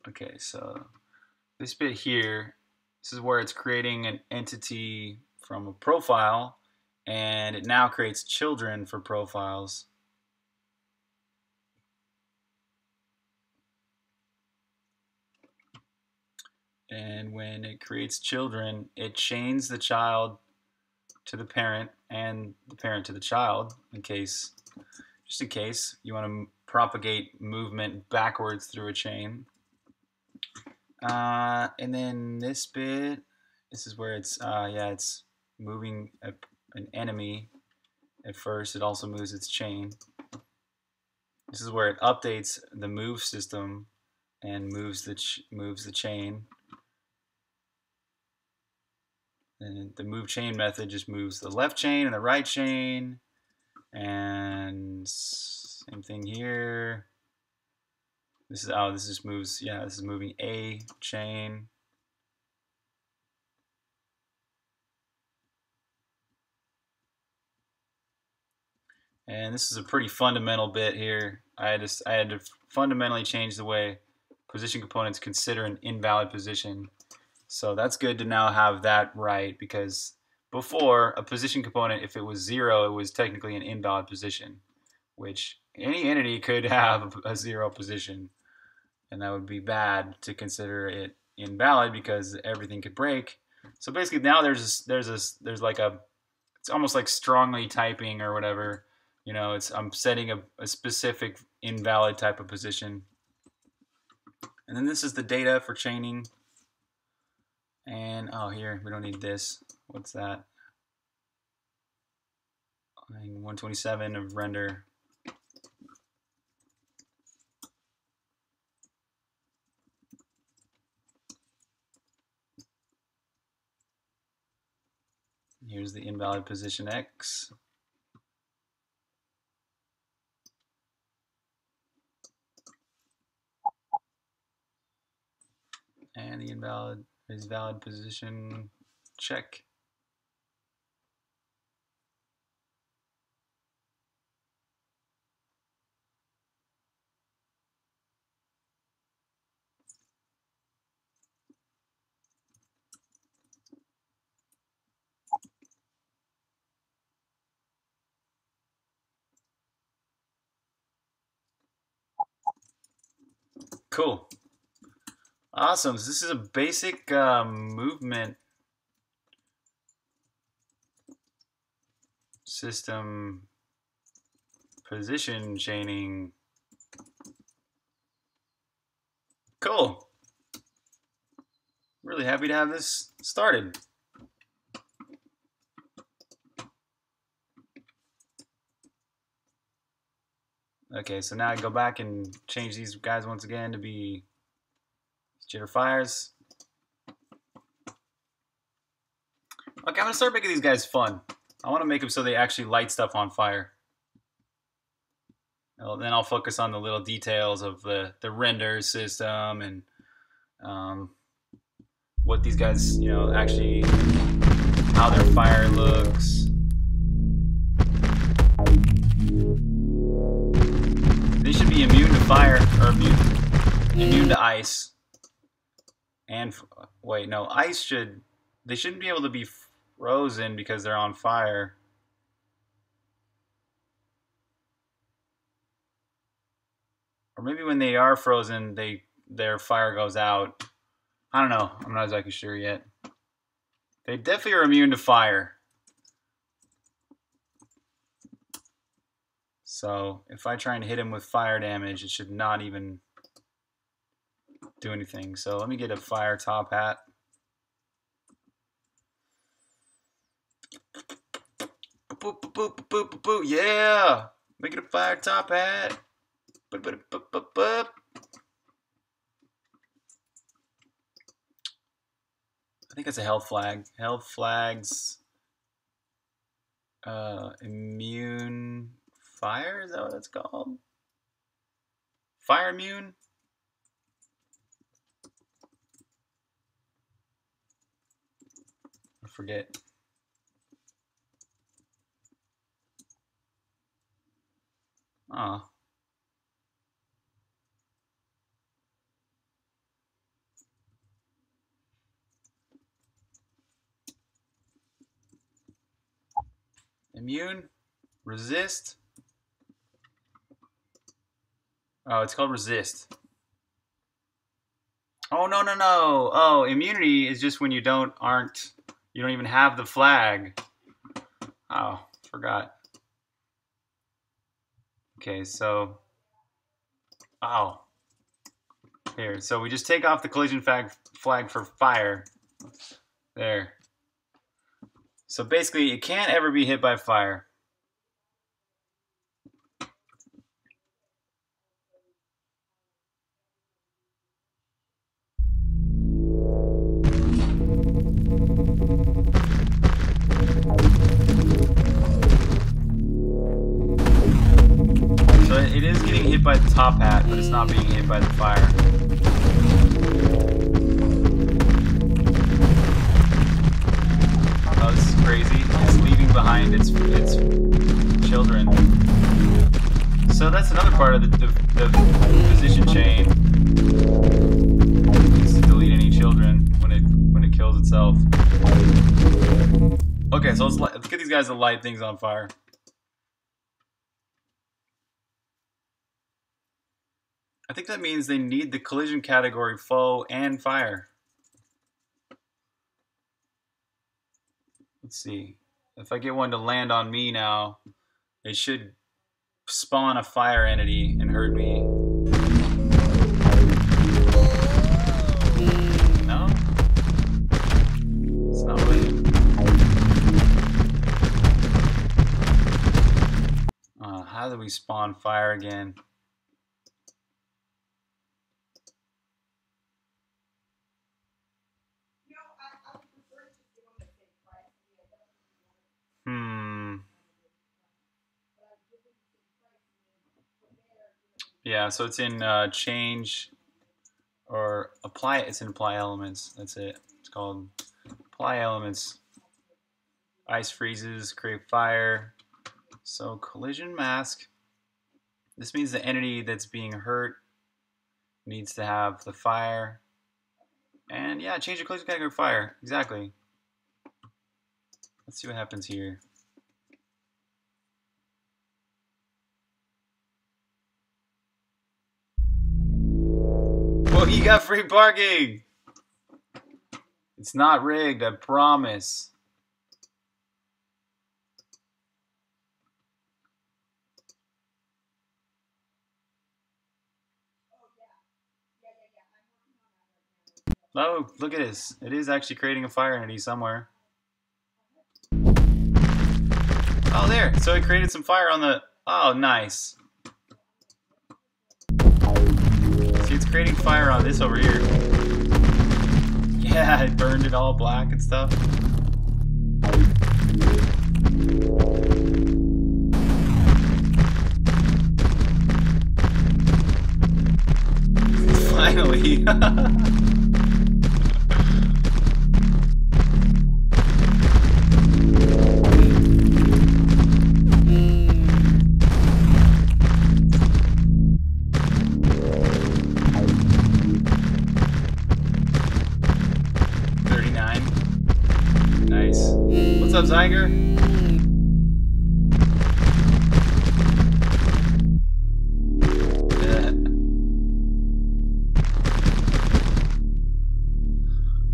Okay, so this bit here, this is where it's creating an entity from a profile, and it now creates children for profiles. And when it creates children, it chains the child to the parent and the parent to the child, in case, just in case you want to propagate movement backwards through a chain. And then this bit, this is where it's, yeah, it's moving an enemy at first. It also moves its chain. This is where it updates the move system and moves the chain. And the move chain method just moves the left chain and the right chain. And same thing here. This is, oh, this just moves, yeah, this is moving a chain. And this is a pretty fundamental bit here. I had to fundamentally change the way position components consider an invalid position. So that's good to now have that right, because before, a position component, if it was 0, it was technically an invalid position, which any entity could have a 0 position, and that would be bad to consider it invalid because everything could break. So basically now there's like a, it's almost like strongly typing or whatever, you know, it's, I'm setting a specific invalid type of position. And then this is the data for chaining. And, oh, here, we don't need this. What's that? Line 127 of render. use the invalid position X. And the invalid is valid position check. Cool. Awesome. So this is a basic movement system position chaining. Cool. Really happy to have this started. Okay, so now I go back and change these guys once again to be jitter fires. Okay, I'm gonna start making these guys fun. I want to make them so they actually light stuff on fire. And then I'll focus on the little details of the render system and what these guys, you know, actually how their fire looks. They should be immune to fire, or immune to ice. And wait, no, ice should. They shouldn't be able to be frozen because they're on fire. Or maybe when they are frozen, their fire goes out. I don't know. I'm not exactly sure yet. They definitely are immune to fire. So if I try and hit him with fire damage, it should not even do anything. So let me get a fire top hat. Boop, boop, boop, boop, boop, boop. Yeah, make it a fire top hat. Boop, boop, boop, boop, boop. I think that's a health flag. Health flags immune fire, is that what it's called? Fire immune? I forget. Ah. Immune? Resist? Oh, it's called resist. Oh, no, no, no. Oh, immunity is just when you don't even have the flag. Oh, forgot. Okay, so, oh, here. So we just take off the collision flag for fire. There. So basically, it can't ever be hit by fire. It is getting hit by the top hat, but it's not being hit by the fire. Oh, this is crazy. It's leaving behind its children. So that's another part of the position chain. It's to delete any children when it kills itself. Okay, so let's get these guys to light things on fire. I think that means they need the collision category foe and fire. Let's see. If I get one to land on me now, it should spawn a fire entity and hurt me. No? It's not really. How do we spawn fire again? Yeah, so it's in change or apply. It's in apply elements. That's it. It's called apply elements. Ice freezes, create fire. So collision mask. This means the entity that's being hurt needs to have the fire. And yeah, change the collision category to fire. Exactly. Let's see what happens here. Whoa, you got free parking! It's not rigged, I promise. Oh, look at this. It is actually creating a fire entity somewhere. Oh, there. So it created some fire on the... Oh, nice. See, it's creating fire on this over here. Yeah, it burned it all black and stuff. Finally. What's up, Zeiger?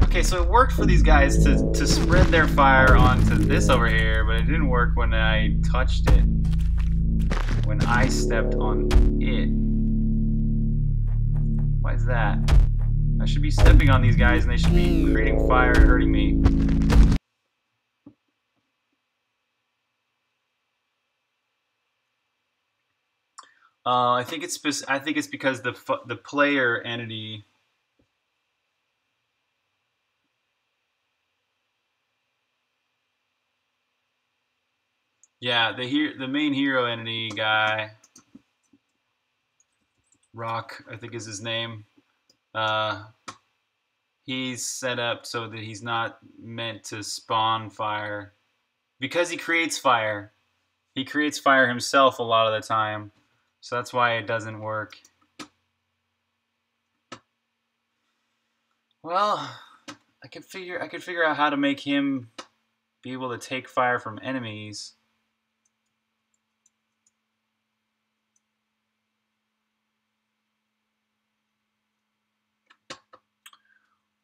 Okay, so it worked for these guys to spread their fire onto this over here, but it didn't work when I touched it. When I stepped on it. Why is that? I should be stepping on these guys and they should be creating fire and hurting me. I think it's because the player entity. Yeah, the main hero entity guy. Rock, I think is his name. He's set up so that he's not meant to spawn fire, because he creates fire. He creates fire himself a lot of the time. So that's why it doesn't work. Well, I could figure out how to make him be able to take fire from enemies.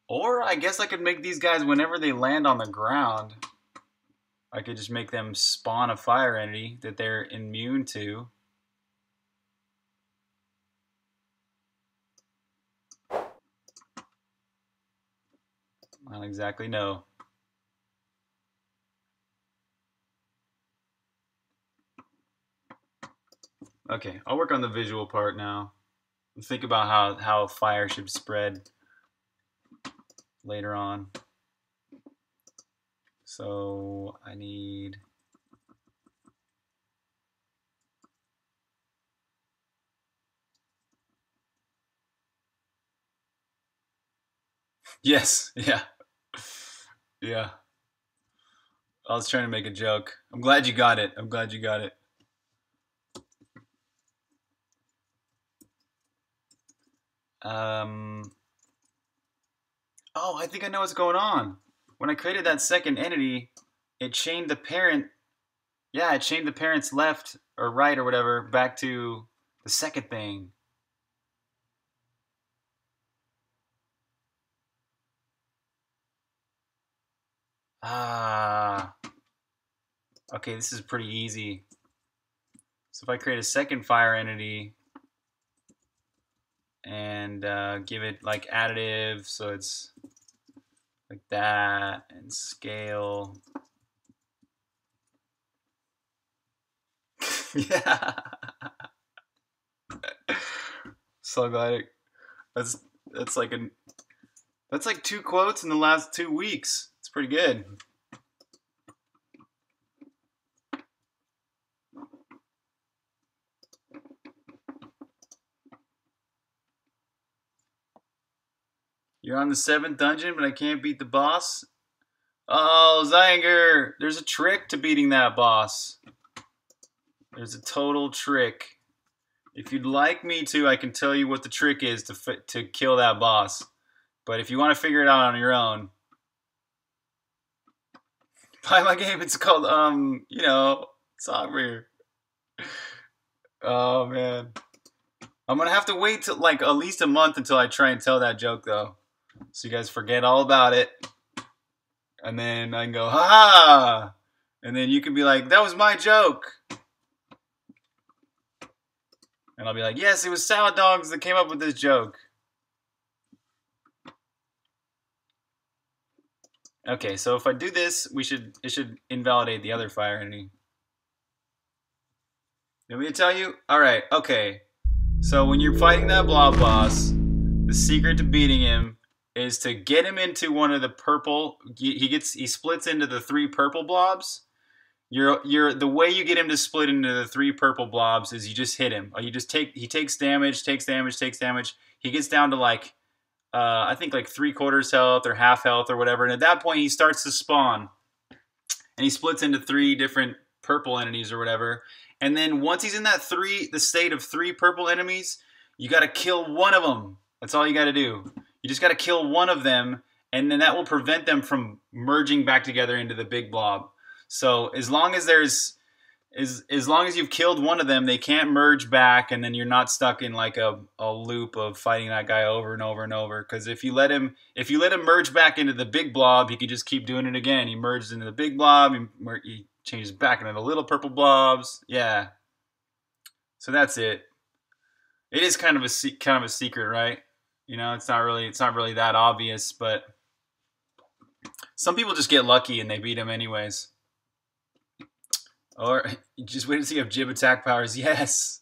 Or I guess I could make these guys, whenever they land on the ground, I could just make them spawn a fire entity that they're immune to. I don't exactly know. Okay, I'll work on the visual part now. Think about how fire should spread later on. So I need... Yes, yeah. Yeah. I was trying to make a joke. I'm glad you got it. I'm glad you got it. Oh, I think I know what's going on. When I created that second entity, it chained the parent. Yeah, it chained the parent's left or right or whatever back to the second thing. Ah, okay, this is pretty easy. So if I create a second fire entity and give it like additive, so it's like that, and scale. Yeah. So glad it, that's like two quotes in the last 2 weeks. Pretty good. You're on the 7th dungeon, but I can't beat the boss. Oh, Zynger, there's a trick to beating that boss. There's a total trick. If you'd like me to, I can tell you what the trick is to kill that boss. But if you want to figure it out on your own, buy my game. It's called, you know, Songbringer. Oh, man. I'm going to have to wait till, like, at least a month until I try and tell that joke, though. So you guys forget all about it. And then I can go, ha-ha! And then you can be like, that was my joke! And I'll be like, yes, it was Salad Dogs that came up with this joke. Okay, so if I do this, it should invalidate the other fire entity. You want me to tell you? Alright, okay. So when you're fighting that blob boss, the secret to beating him is to get him into one of the purple, he splits into the 3 purple blobs. The way you get him to split into the 3 purple blobs is you just hit him. Or you just he takes damage, takes damage, takes damage. He gets down to like, I think like 3/4 health or half health or whatever. And at that point he starts to spawn and he splits into 3 different purple entities or whatever. And then once he's in that state of three purple enemies, you got to kill one of them. That's all you got to do. You just got to kill one of them, and then that will prevent them from merging back together into the big blob. So as long as as long as you've killed one of them, they can't merge back, and then you're not stuck in like a loop of fighting that guy over and over and over. Because if you let him merge back into the big blob, he can just keep doing it again. He merges into the big blob. He changes back into the little purple blobs. Yeah. So that's it. It is kind of a secret, right? You know, it's not really that obvious, but some people just get lucky and they beat him anyways. Or just wait to see if jib attack powers. Yes.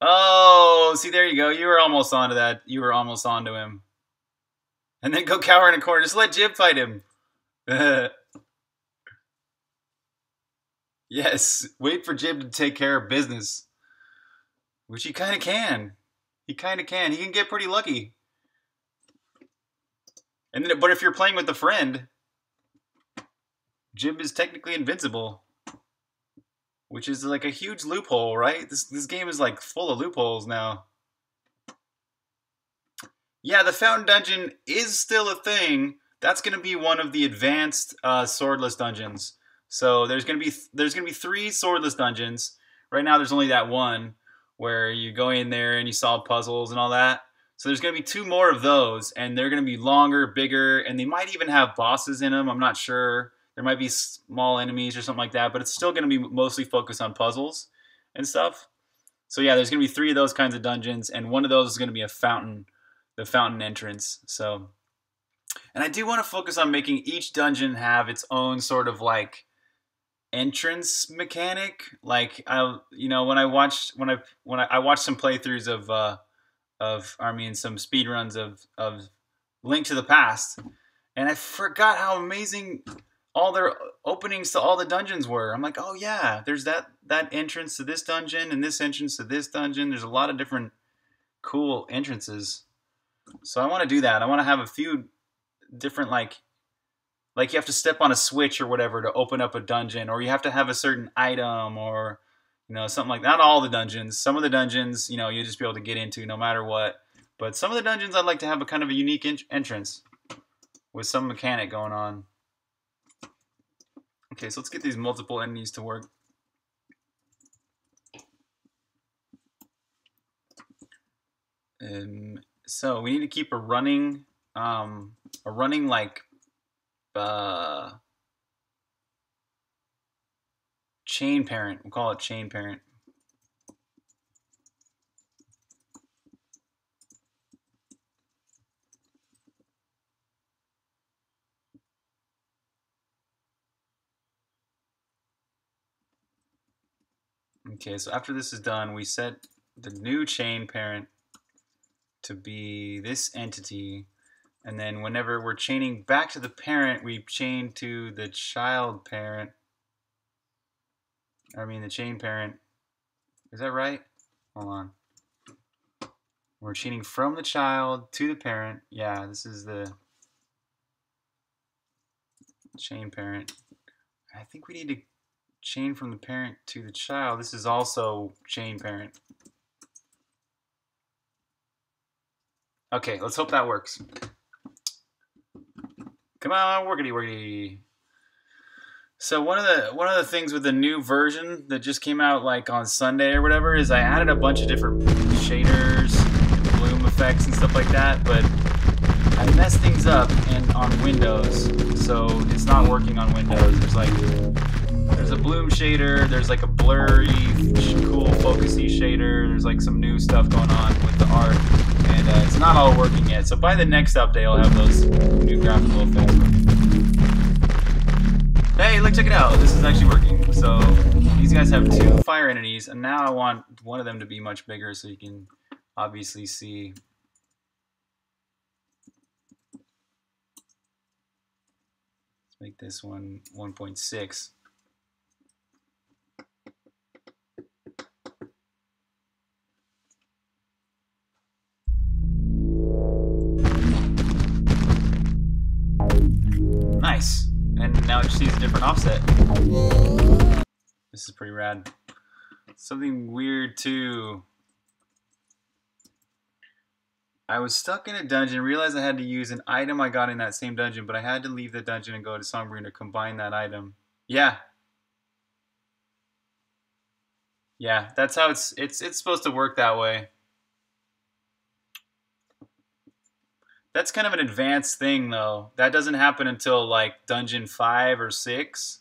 Oh, see, there you go. You were almost onto that. You were almost onto him. And then go cower in a corner. Just let Jib fight him. Yes. Wait for Jib to take care of business, which he kind of can. He kind of can. He can get pretty lucky. And then, but if you're playing with a friend, Jib is technically invincible, which is like a huge loophole, right? This game is like full of loopholes now. Yeah, the Fountain Dungeon is still a thing. That's going to be one of the advanced swordless dungeons. So there's going to be 3 swordless dungeons. Right now, there's only that one, where you go in there and you solve puzzles and all that. So there's going to be 2 more of those, and they're going to be longer, bigger, and they might even have bosses in them. I'm not sure. There might be small enemies or something like that, but it's still going to be mostly focused on puzzles and stuff. So yeah, there's going to be 3 of those kinds of dungeons, and one of those is going to be a fountain, the fountain entrance. So, and I do want to focus on making each dungeon have its own sort of like entrance mechanic. Like you know, when I watched some playthroughs of I mean some speedruns of Link to the Past, and I forgot how amazing all their openings to all the dungeons were. I'm like, oh yeah, there's that entrance to this dungeon and this entrance to this dungeon. There's a lot of different cool entrances. So I want to do that. I want to have a few different like you have to step on a switch or whatever to open up a dungeon, or you have to have a certain item, or you know, something like that. Not all the dungeons. Some of the dungeons, you know, you'll just be able to get into no matter what. But some of the dungeons I'd like to have a kind of a unique entrance with some mechanic going on. Okay, so let's get these multiple entities to work. So we need to keep a running like chain parent. We'll call it chain parent. Okay, so after this is done, we set the new chain parent to be this entity. And then whenever we're chaining back to the parent, we chain to the child parent. I mean the chain parent. Is that right? Hold on. We're cheating from the child to the parent. Yeah, this is the chain parent. I think we need to chain from the parent to the child. This is also chain parent. Okay, let's hope that works. Come on, workity workity. So one of the things with the new version that just came out like on Sunday or whatever is I added a bunch of different shaders, bloom effects and stuff like that, but I messed things up and on Windows, so it's not working on Windows. There's a bloom shader, there's like a blurry, cool focusy shader, there's like some new stuff going on with the art, and it's not all working yet. So by the next update, I'll have those new graphical effects working. Hey, look, check it out. This is actually working. So these guys have two fire entities, and now I want one of them to be much bigger so you can obviously see. Let's make this one 1.6. Nice, and now it sees a different offset. This is pretty rad. Something weird too. I was stuck in a dungeon, realized I had to use an item I got in that same dungeon, but I had to leave the dungeon and go to Songbringer to combine that item. Yeah. Yeah, that's how it's supposed to work that way. That's kind of an advanced thing, though. That doesn't happen until, like, Dungeon 5 or 6.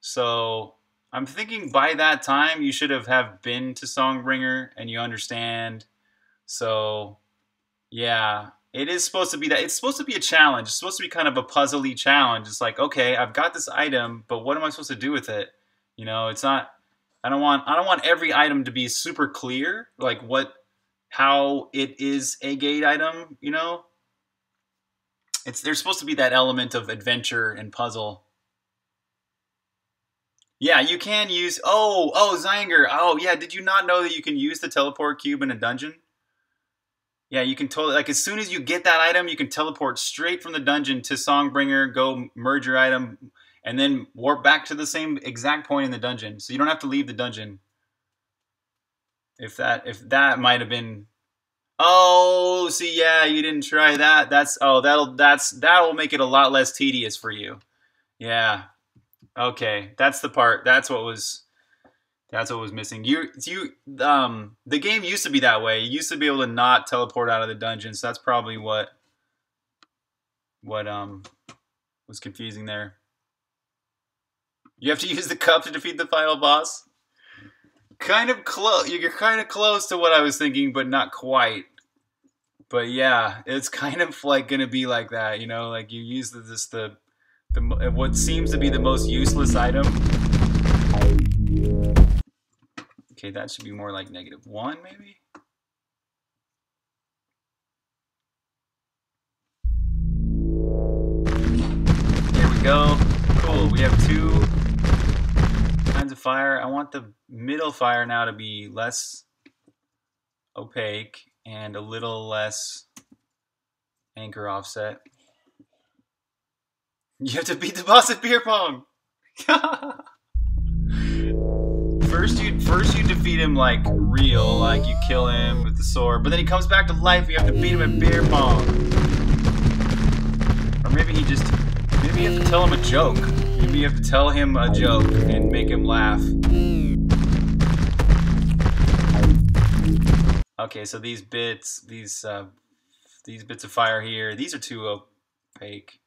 So I'm thinking by that time you should have been to Songbringer and you understand. So, yeah. It is supposed to be that. It's supposed to be a challenge. It's supposed to be kind of a puzzly challenge. It's like, okay, I've got this item, but what am I supposed to do with it? You know, it's not... I don't want every item to be super clear. Like, how it is a gate item, you know? There's supposed to be that element of adventure and puzzle. Yeah, you can use... Oh, Zeyinger. Oh, yeah, did you not know that you can use the teleport cube in a dungeon? Yeah, you can totally... Like, as soon as you get that item, you can teleport straight from the dungeon to Songbringer, go merge your item, and then warp back to the same exact point in the dungeon. So you don't have to leave the dungeon. If that might have been... Oh, see, yeah, you didn't try that. That'll make it a lot less tedious for you. Yeah. Okay, that's the part. That's what was missing. The game used to be that way. You used to be able to not teleport out of the dungeon. So that's probably what was confusing there. You have to use the cup to defeat the final boss. Kind of close. You're kind of close to what I was thinking, but not quite. But yeah, it's kind of like gonna be like that, you know. Like you use the what seems to be the most useless item. Okay, that should be more like -1, maybe. Here we go. Cool. We have two kinds of fire. I want the middle fire now to be less opaque and a little less anchor offset. You have to beat the boss at beer pong. First you defeat him like real, like you kill him with the sword, but then he comes back to life. You have to beat him at beer pong. Or maybe you have to tell him a joke. Maybe you have to tell him a joke and make him laugh. Okay, so these bits of fire here, these are too opaque.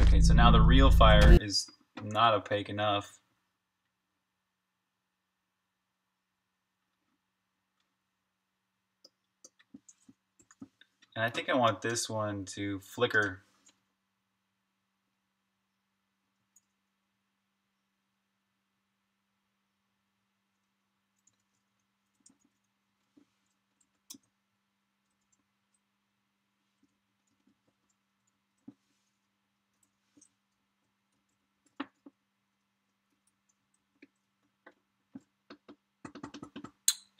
Okay, so now the real fire is not opaque enough. And I think I want this one to flicker.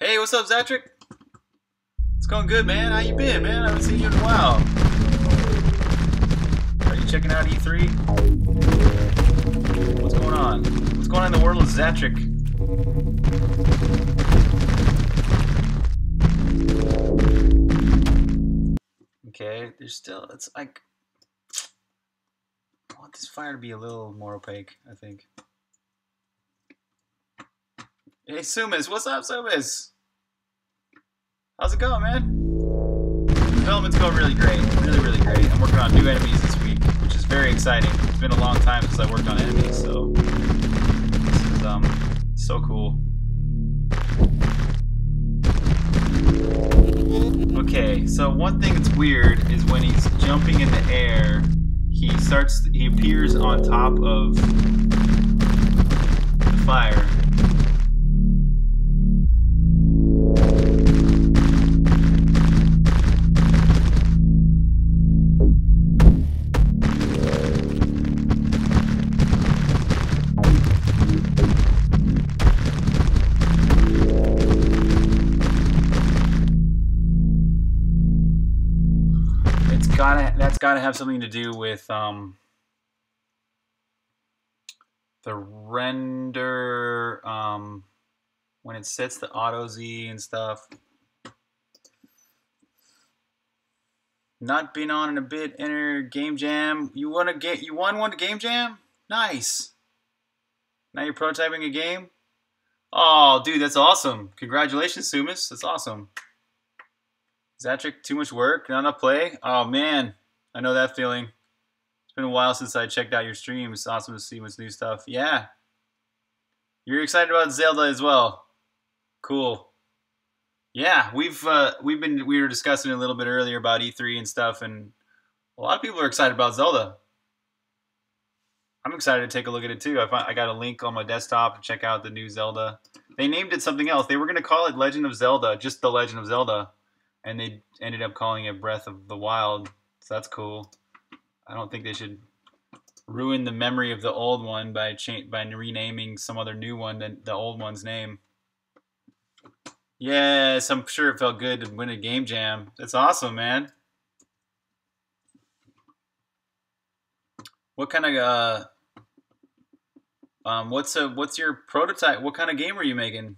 Hey, what's up, Zatrick? It's going good, man. How you been, man? I haven't seen you in a while. Are you checking out E3? What's going on? What's going on in the world of Zatrick? Okay, there's still, it's like, I want this fire to be a little more opaque, I think. Hey, Sumis, what's up, Sumis? How's it going, man? Development's going really great, really great. I'm working on new enemies this week, which is very exciting. It's been a long time since I worked on enemies, so this is so cool. Okay, so one thing that's weird is when he's jumping in the air, he appears on top of the fire. Gotta have something to do with the render when it sets the auto Z and stuff. Not been on in a bit. Enter Game Jam. You won one to Game Jam? Nice. Now you're prototyping a game? Oh, dude, that's awesome. Congratulations, Sumis. That's awesome. Zatrick, too much work, not enough play. Oh man. I know that feeling. It's been a while since I checked out your stream. It's awesome to see what's new stuff. Yeah. You're excited about Zelda as well. Cool. Yeah, we were discussing a little bit earlier about E3 and stuff, and a lot of people are excited about Zelda. I'm excited to take a look at it too. I got a link on my desktop to check out the new Zelda. They named it something else. They were going to call it Legend of Zelda, just The Legend of Zelda, and they ended up calling it Breath of the Wild. So that's cool. I don't think they should ruin the memory of the old one by renaming some other new one than the old one's name. Yes, I'm sure it felt good to win a Game Jam. That's awesome, man. What kind of what's your prototype? What kind of game are you making?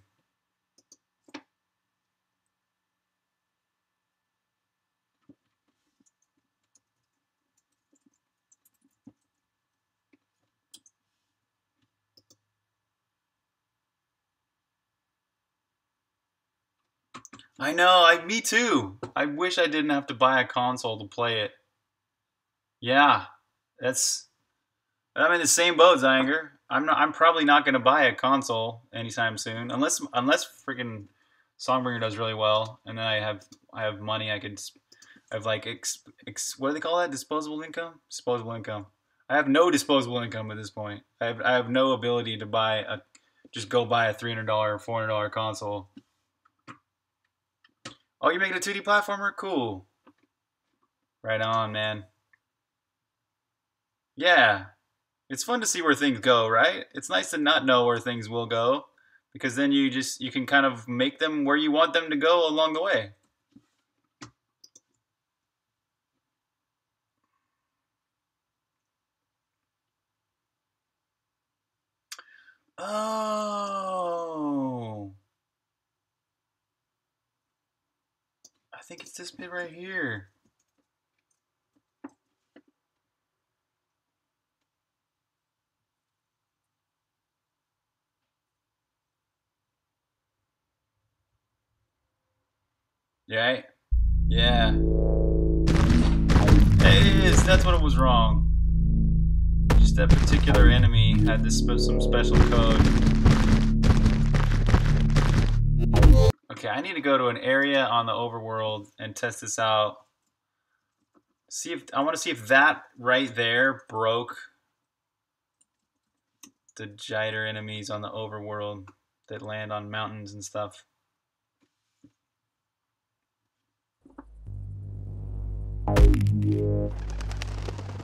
I know, me too. I wish I didn't have to buy a console to play it. Yeah, I'm in the same boat, Zanger. I'm probably not gonna buy a console anytime soon, unless freaking Songbringer does really well, and then I have money. I have like what do they call that? Disposable income? Disposable income. I have no disposable income at this point. I have no ability to just go buy a $300 or $400 console. Oh, you're making a 2D platformer? Cool. Right on, man. Yeah. It's fun to see where things go, right? It's nice to not know where things will go, because then you can kind of make them where you want them to go along the way. Oh. I think it's this bit right here. Right? Yeah. It is. That's what it was wrong. Just that particular enemy had this some special code. Okay, I need to go to an area on the overworld and test this out. See if I want to see if that right there broke the jitter enemies on the overworld that land on mountains and stuff.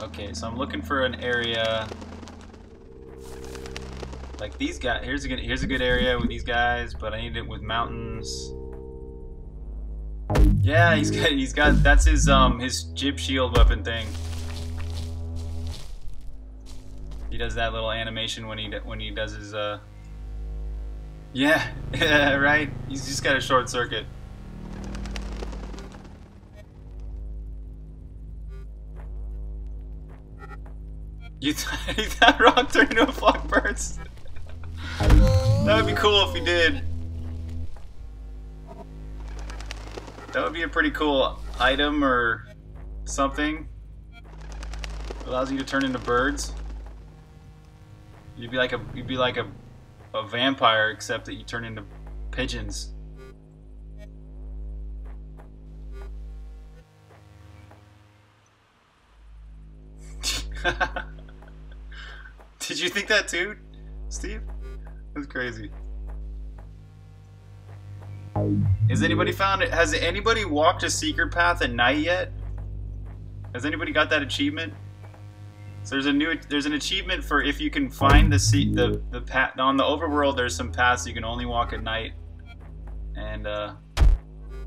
Okay, so I'm looking for an area Like these guys, here's a good area with these guys, but I need it with mountains. Yeah, he's got that's his jib shield weapon thing. He does that little animation when he does his yeah, right. He's just got a short circuit. You thought rock turned into a flock burst? That would be cool if he did. That would be a pretty cool item or something. It allows you to turn into birds. You'd be like a vampire, except that you turn into pigeons. Did you think that too, Steve? That's crazy. Has anybody found it? Has anybody walked a secret path at night yet? Has anybody got that achievement? So there's an achievement for if you can find the path on the overworld. There's some paths you can only walk at night, and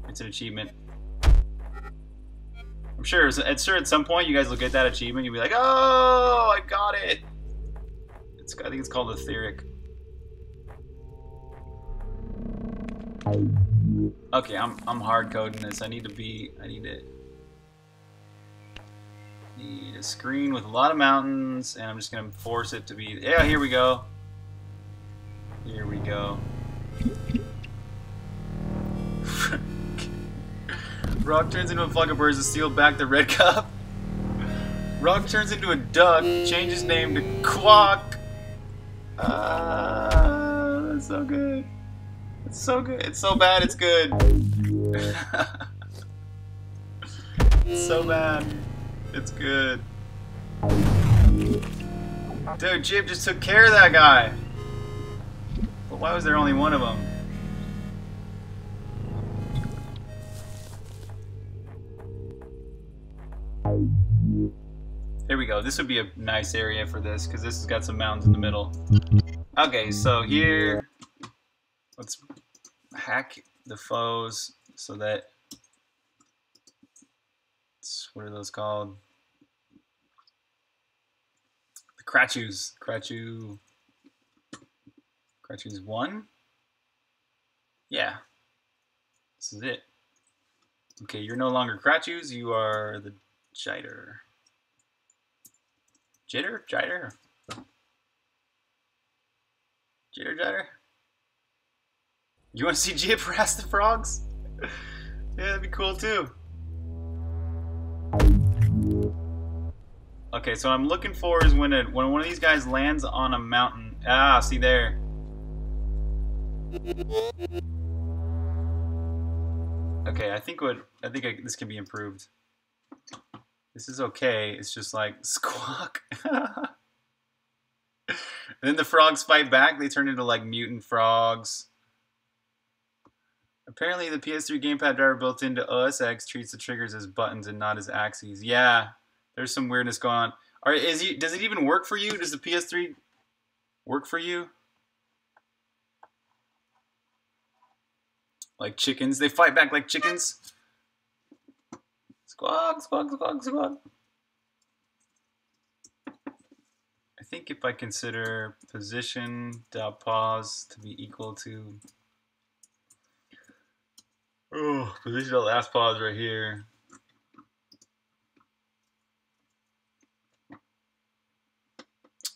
it's an achievement. I'm sure at some point you guys will get that achievement. You'll be like, oh, I got it. I think it's called Etheric. Okay, I'm hard coding this. I need a screen with a lot of mountains, and I'm just gonna force it to be. Yeah, here we go. Here we go. Rock turns into a flock of birds to steal back the red cup. Rock turns into a duck, changes name to Quack. That's so good. It's so good. It's so bad, it's good. It's so bad. It's good. Dude, Jib just took care of that guy. But why was there only one of them? Here we go. This would be a nice area for this, because this has got some mountains in the middle. Okay, so here, let's hack the foes so that, what are those called? The Kratus. Kratus 1? Yeah. This is it. Okay, you're no longer Kratus, you are the Jiter. Jitter? You want to see Jib harass the frogs? Yeah, that'd be cool too. Okay, so what I'm looking for is when one of these guys lands on a mountain. Ah, see there. Okay, I think this can be improved. This is okay, it's just like, squawk. Then the frogs fight back, they turn into like mutant frogs. Apparently the PS3 gamepad driver built into OS X treats the triggers as buttons and not as axes. Yeah, there's some weirdness going on. All right, does it even work for you? Does the PS3 work for you? Like chickens, they fight back like chickens. Squawk, squawk, squawk, squawk. I think if I consider position.pause to be equal to... Oh, position.lastPause right here.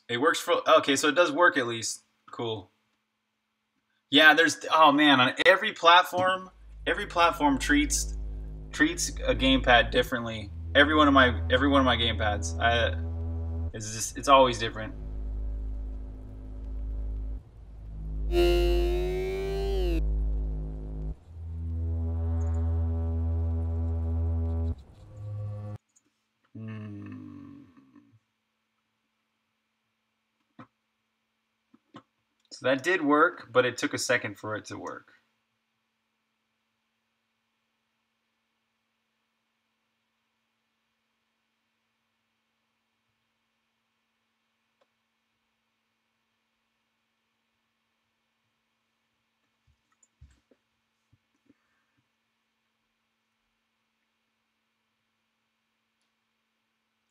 It works for... Okay, so it does work at least. Cool. Yeah, there's... Oh, man, on every platform treats a gamepad differently. Every one of my gamepads, it's always different. So that did work, but it took a second for it to work.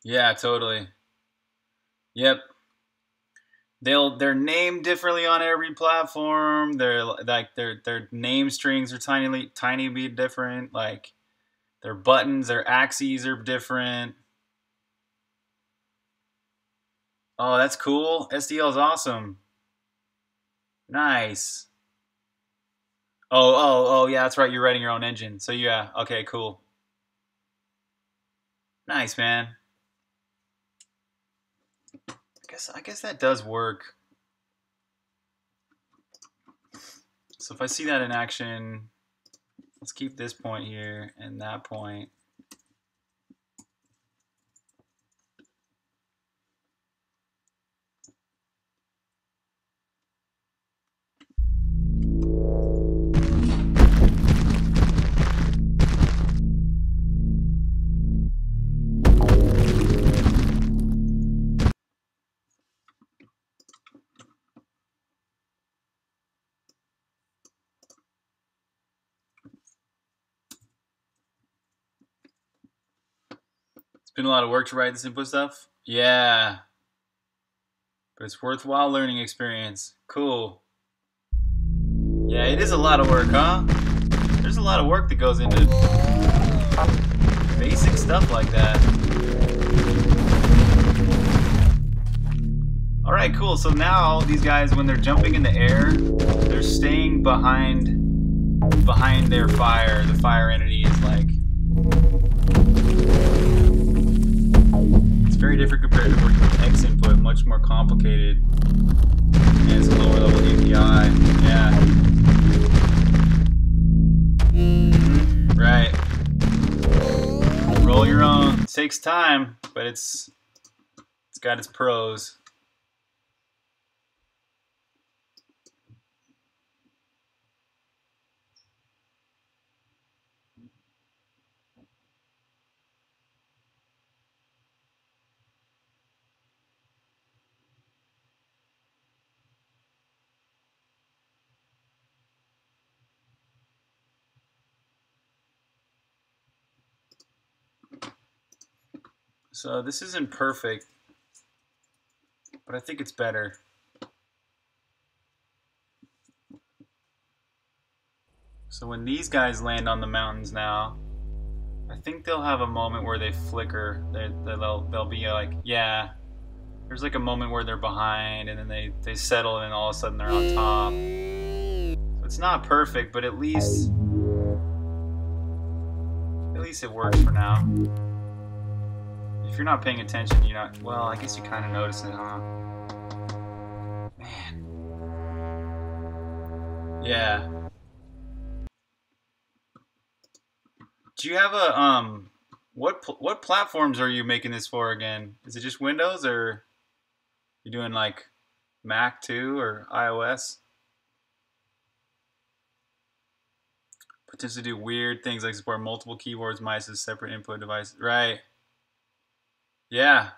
Yeah, totally. Yep. They're named differently on every platform. They're like their name strings are tiny bit different. Like their buttons, their axes are different. Oh, that's cool. SDL is awesome. Nice. Oh, yeah, that's right. You're writing your own engine. So yeah, okay, cool. Nice, man. I guess that does work. So if I see that in action, let's keep this point here and that point. Been a lot of work to write this input stuff. Yeah. But it's worthwhile learning experience. Cool. Yeah, it is a lot of work, huh? There's a lot of work that goes into basic stuff like that. All right, cool. So now these guys, when they're jumping in the air, they're staying behind their fire. The fire entity is like, very different compared to working with X input, much more complicated, and it's a lower level API, yeah. Right. Roll your own. It takes time, but it's got its pros. So this isn't perfect, but I think it's better. So when these guys land on the mountains now, I think they'll have a moment where they flicker. They'll be like, yeah, there's like a moment where they're behind and then they settle and all of a sudden they're on top. So it's not perfect, but at least it works for now. If you're not paying attention, you're not, well, I guess you kind of notice it, huh? Man. Yeah. Do you have a, what platforms are you making this for again? Is it just Windows or you doing like Mac too or iOS? Potentially do weird things like support multiple keyboards, mice as separate input devices. Right. Yeah.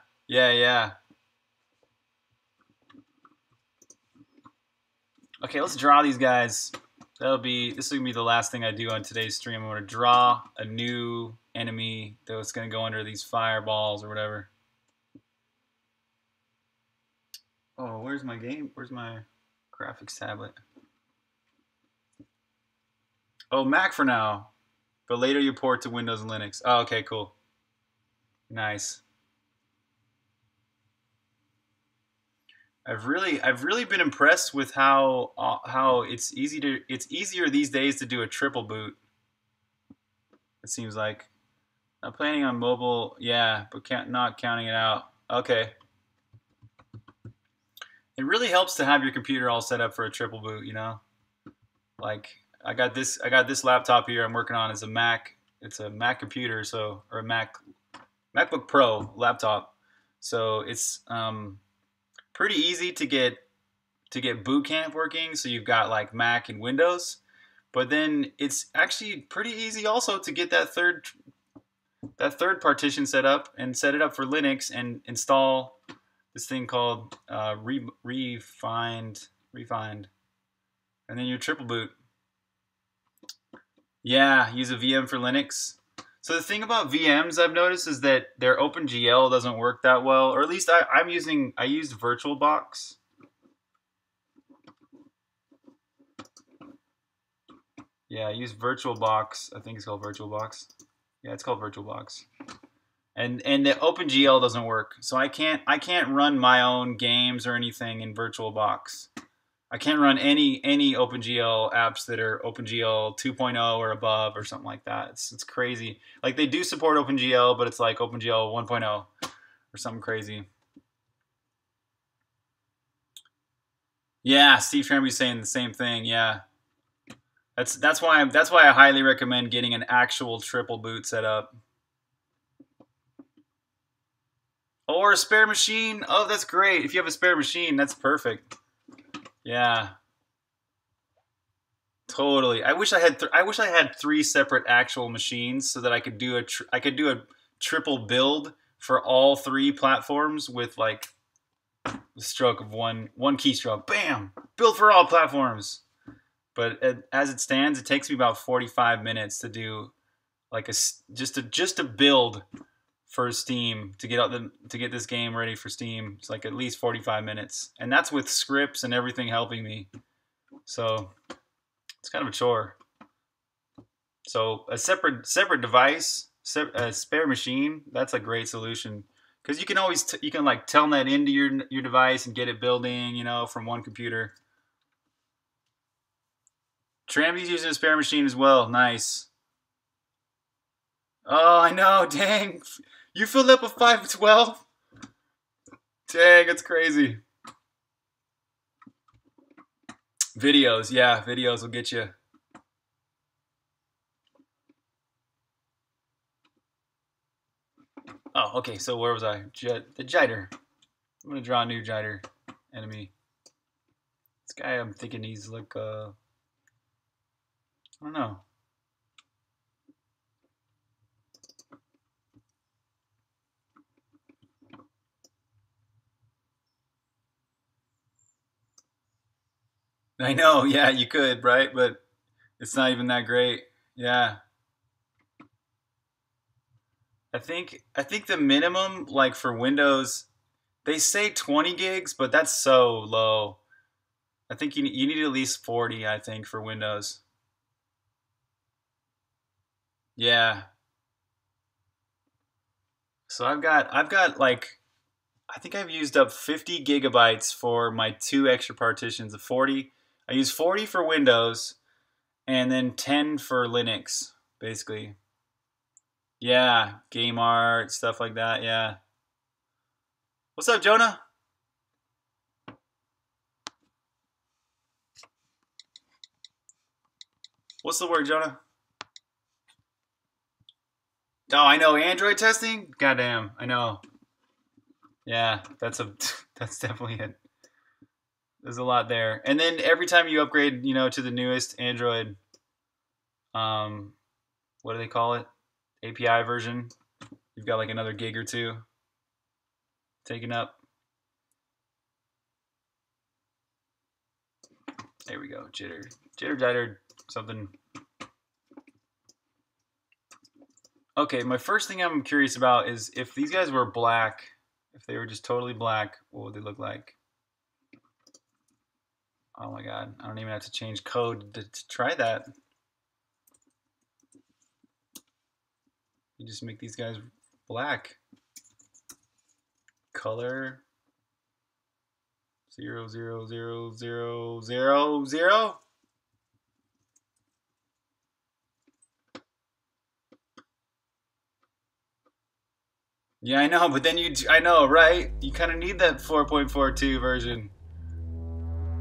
Okay, let's draw these guys. This will be the last thing I do on today's stream. I'm gonna draw a new enemy that's gonna go under these fireballs or whatever. Oh, where's my game? Where's my graphics tablet? Oh, Mac for now, but later you port to Windows and Linux. Oh, okay, cool. Nice. I've really been impressed with how it's easier these days to do a triple boot. It seems like. I'm planning on mobile, yeah, but not counting it out. Okay. It really helps to have your computer all set up for a triple boot, you know. Like I got this laptop here I'm working on is a Mac. It's a Mac computer, so or a MacBook Pro laptop. So it's pretty easy to get Boot Camp working, so you've got like Mac and Windows, but then it's actually pretty easy also to get that third partition set up and set it up for Linux and install this thing called ReFind, and then your triple boot. Yeah, use a VM for Linux. So the thing about VMs I've noticed is that their OpenGL doesn't work that well, or at least I used VirtualBox. Yeah, I used VirtualBox. I think it's called VirtualBox. Yeah, it's called VirtualBox. And the OpenGL doesn't work, so I can't run my own games or anything in VirtualBox. I can't run any OpenGL apps that are OpenGL 2.0 or above or something like that. It's crazy. Like, they do support OpenGL, but it's like OpenGL 1.0 or something crazy. Yeah, Steve Tramby's saying the same thing. Yeah, that's why I highly recommend getting an actual triple boot set up. Or a spare machine. Oh, that's great. If you have a spare machine, that's perfect. Yeah. Totally. I wish I had three separate actual machines so that I could do a triple build for all three platforms with like the stroke of one keystroke. Bam! Build for all platforms. But as it stands, it takes me about 45 minutes to do like just a build for Steam, to get this game ready for Steam. It's like at least 45 minutes, and that's with scripts and everything helping me. So it's kind of a chore. So a separate device, a spare machine, that's a great solution, because you can always you can like telnet into your device and get it building, you know, from one computer. Tramby's using a spare machine as well. Nice. Oh, I know. Dang. You filled up a 512? Dang, it's crazy. Videos, yeah, videos will get you. Oh, okay, so where was I? The Jider. I'm going to draw a new Jider enemy. This guy, I'm thinking he's like, I don't know. I know, yeah, you could, right? But it's not even that great. Yeah. I think the minimum, like for Windows, they say 20 gigs, but that's so low. I think you need at least 40, I think, for Windows. Yeah. So I've got like, I think I've used up 50 gigabytes for my two extra partitions of 40. I use 40 for Windows and then 10 for Linux, basically. Yeah, game art, stuff like that, yeah. What's up, Jonah? What's the word, Jonah? Oh, I know, Android testing? Goddamn, I know. Yeah, that's definitely it. There's a lot there, and then every time you upgrade, you know, to the newest Android, what do they call it? API version. You've got like another gig or two taken up. There we go. Jitter, something. Okay, my first thing I'm curious about is if these guys were black, if they were just totally black, what would they look like? Oh my god, I don't even have to change code to try that. You just make these guys black. Color 0, 0, 0, 0, 0, 0. Yeah, I know, but then I know, right? You kind of need that 4.42 version.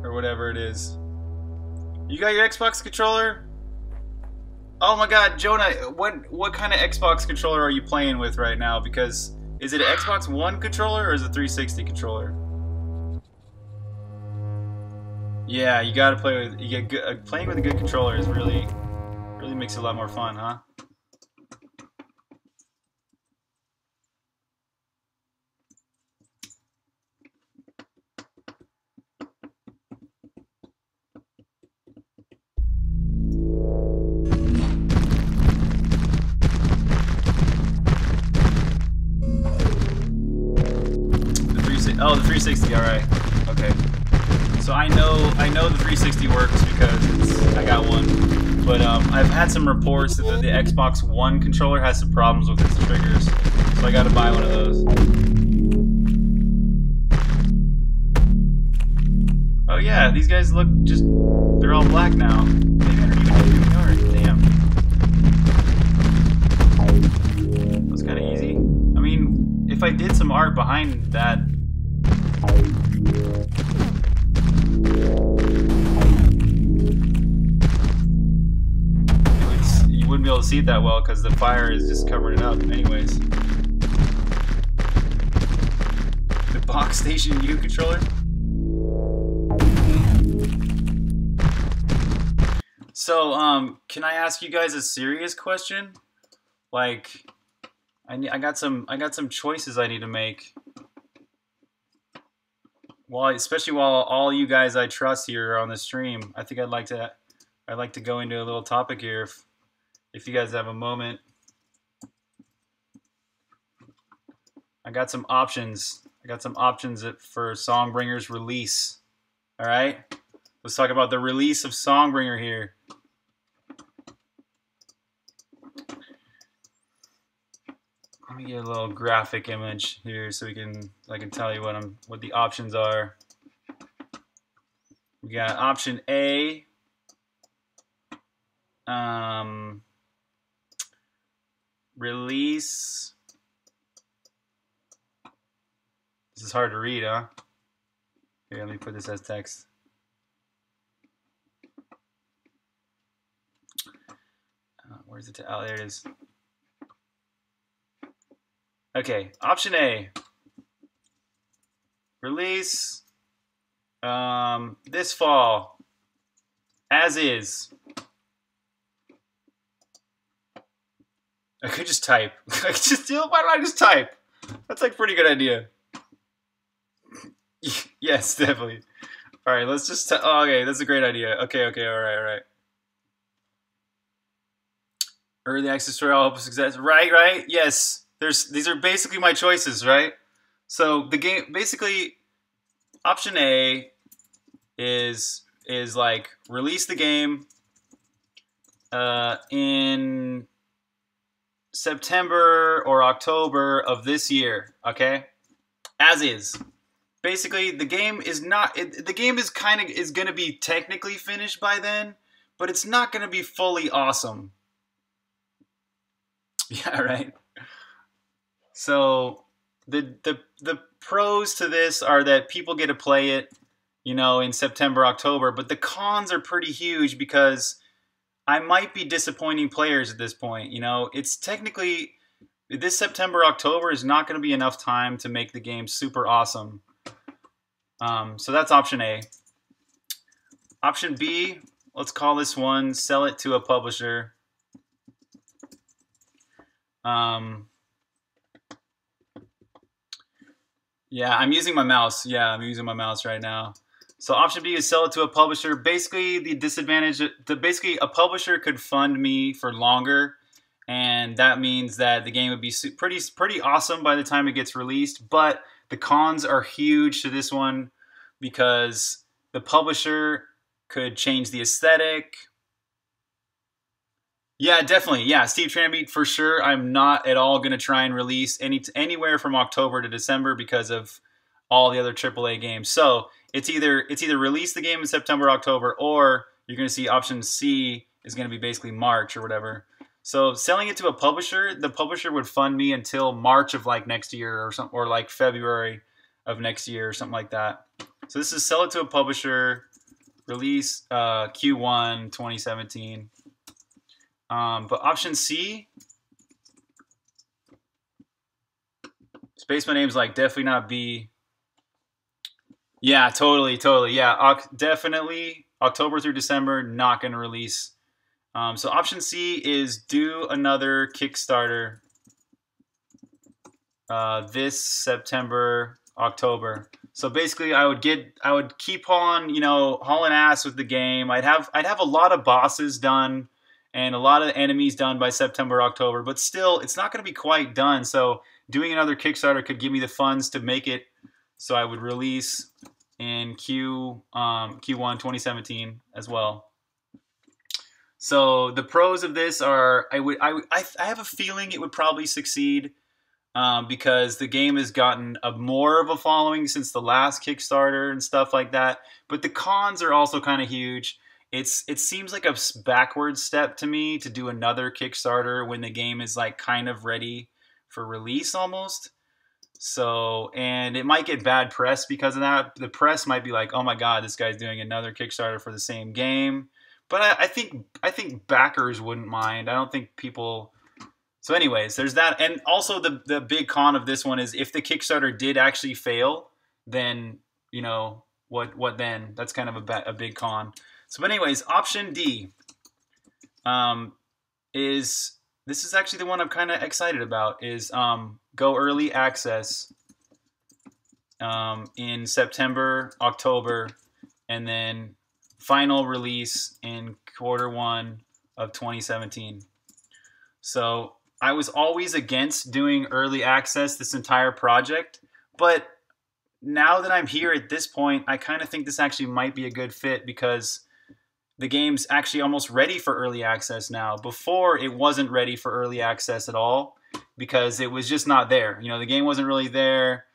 Or whatever it is. You got your Xbox controller? Oh my god, Jonah, what kind of Xbox controller are you playing with right now? Because is it an Xbox One controller or is it a 360 controller? Yeah, you gotta play with playing with a good controller is really makes it a lot more fun, huh? 360, alright. Okay. So I know the 360 works because I got one. But I've had some reports that the Xbox One controller has some problems with its triggers. So I gotta buy one of those. Oh yeah, these guys look just, they're all black now. Maybe I don't even know. Damn. That's kinda easy. I mean, if I did some art behind that. You wouldn't be able to see it that well because the fire is just covering it up. Anyways. The Box Station U controller? So, can I ask you guys a serious question? Like, I got some choices I need to make. Especially while all you guys I trust here are on the stream, I think I'd like to go into a little topic here if you guys have a moment. I got some options. For Songbringer's release. All right, let's talk about the release of Songbringer here. Let me get a little graphic image here so we can tell you what the options are. We got option A, release. This is hard to read, huh? Here, let me put this as text. Where's it? Oh, there it is. Okay, option A, release this fall, as is. I could just type. Why don't I just type? That's like a pretty good idea. Yes, definitely. All right, let's just. Okay, that's a great idea. Okay, all right. Early access story, all hope of success. Right. Yes. These are basically my choices, right? So the game, basically, option A is like release the game in September or October of this year, okay? As is. Basically, the game is not. The game is gonna be technically finished by then, but it's not gonna be fully awesome. Yeah, right. So the pros to this are that people get to play it, you know, in September, October, but the cons are pretty huge because I might be disappointing players at this point. You know, it's technically this September, October is not going to be enough time to make the game super awesome. So that's option A. Option B, let's call this one, sell it to a publisher. Yeah, I'm using my mouse. Yeah, I'm using my mouse right now. So option B is sell it to a publisher. Basically, the disadvantage, basically a publisher could fund me for longer, and that means that the game would be pretty awesome by the time it gets released. But the cons are huge to this one because the publisher could change the aesthetic. Yeah, definitely. Yeah, Steve Tramby, for sure. I'm not at all going to try and release anywhere from October to December because of all the other AAA games. So it's either release the game in September, October, or you're going to see option C is going to be basically March or whatever. So selling it to a publisher, the publisher would fund me until March of like next year or something, or like February of next year or something like that. So this is sell it to a publisher, release Q1 2017. But option C, space my name's like definitely not B. Yeah, totally. Yeah, definitely October through December, not going to release. So option C is do another Kickstarter this September, October. So basically I would keep on, you know, hauling ass with the game. I'd have a lot of bosses done. And a lot of enemies done by September, October, but still, it's not going to be quite done. So doing another Kickstarter could give me the funds to make it So I would release in Q1 2017 as well. So the pros of this are, I have a feeling it would probably succeed because the game has gotten a more of a following since the last Kickstarter and stuff like that. But the cons are also kind of huge. It seems like a backward step to me to do another Kickstarter when the game is like kind of ready for release almost. So, and it might get bad press because of that. The press might be like, oh my God, this guy's doing another Kickstarter for the same game. But I think backers wouldn't mind. I don't think people... So anyways, there's that. And also the big con of this one is if the Kickstarter did actually fail, then, you know, what then? That's kind of a big con. So but anyways, option D is... This is actually the one I'm kind of excited about, is go early access in September, October, and then final release in Q1 of 2017. So I was always against doing early access this entire project, but now that I'm here at this point, I kind of think this actually might be a good fit because the game's actually almost ready for early access now. Before, it wasn't ready for early access at all because it was just not there. You know, the game wasn't really there.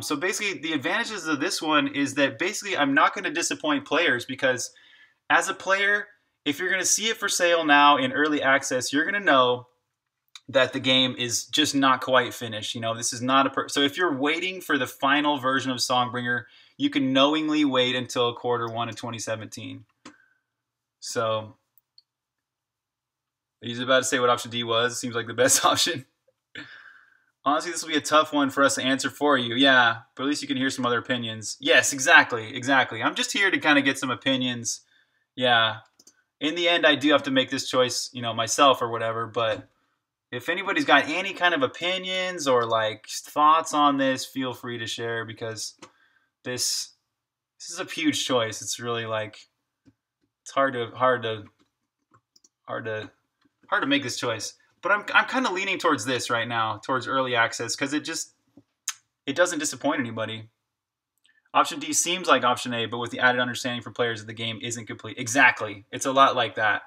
So basically, the advantages of this one is that basically I'm not going to disappoint players because as a player, if you're going to see it for sale now in early access, you're going to know that the game is just not quite finished. You know, this is not a... So if you're waiting for the final version of Songbringer, you can knowingly wait until Q1 of 2017. So, he's about to say what option D was. Seems like the best option. Honestly, this will be a tough one for us to answer for you. Yeah, but at least you can hear some other opinions. Yes, exactly, exactly. I'm just here to kind of get some opinions. Yeah. In the end, I do have to make this choice, you know, myself or whatever. But if anybody's got any kind of opinions or, like, thoughts on this, feel free to share because this is a huge choice. It's really, like... It's hard to make this choice, but I'm kind of leaning towards this right now, towards early access, because it doesn't disappoint anybody. Option D seems like option A, but with the added understanding for players that the game isn't complete. Exactly, it's a lot like that.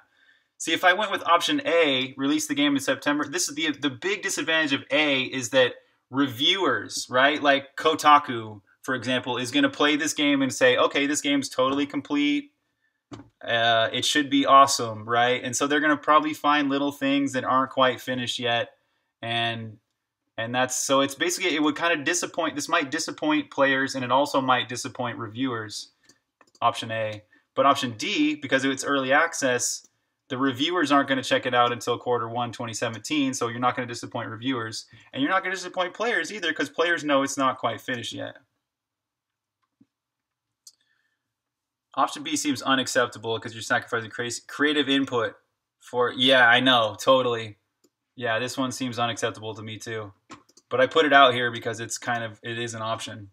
See, if I went with option A, release the game in September. This is the big disadvantage of A is that reviewers, right, like Kotaku, for example, is going to play this game and say, okay, this game's totally complete. It should be awesome, right? And so they're gonna probably find little things that aren't quite finished yet, and that's so. It's basically it would kind of disappoint. This might disappoint players, and it also might disappoint reviewers. Option A, but option D, because it's early access, the reviewers aren't gonna check it out until Q1 2017. So you're not gonna disappoint reviewers, and you're not gonna disappoint players either, because players know it's not quite finished yet. Option B seems unacceptable because you're sacrificing creative input for... Yeah, I know, totally. Yeah, this one seems unacceptable to me too. But I put it out here because it's kind of... It is an option.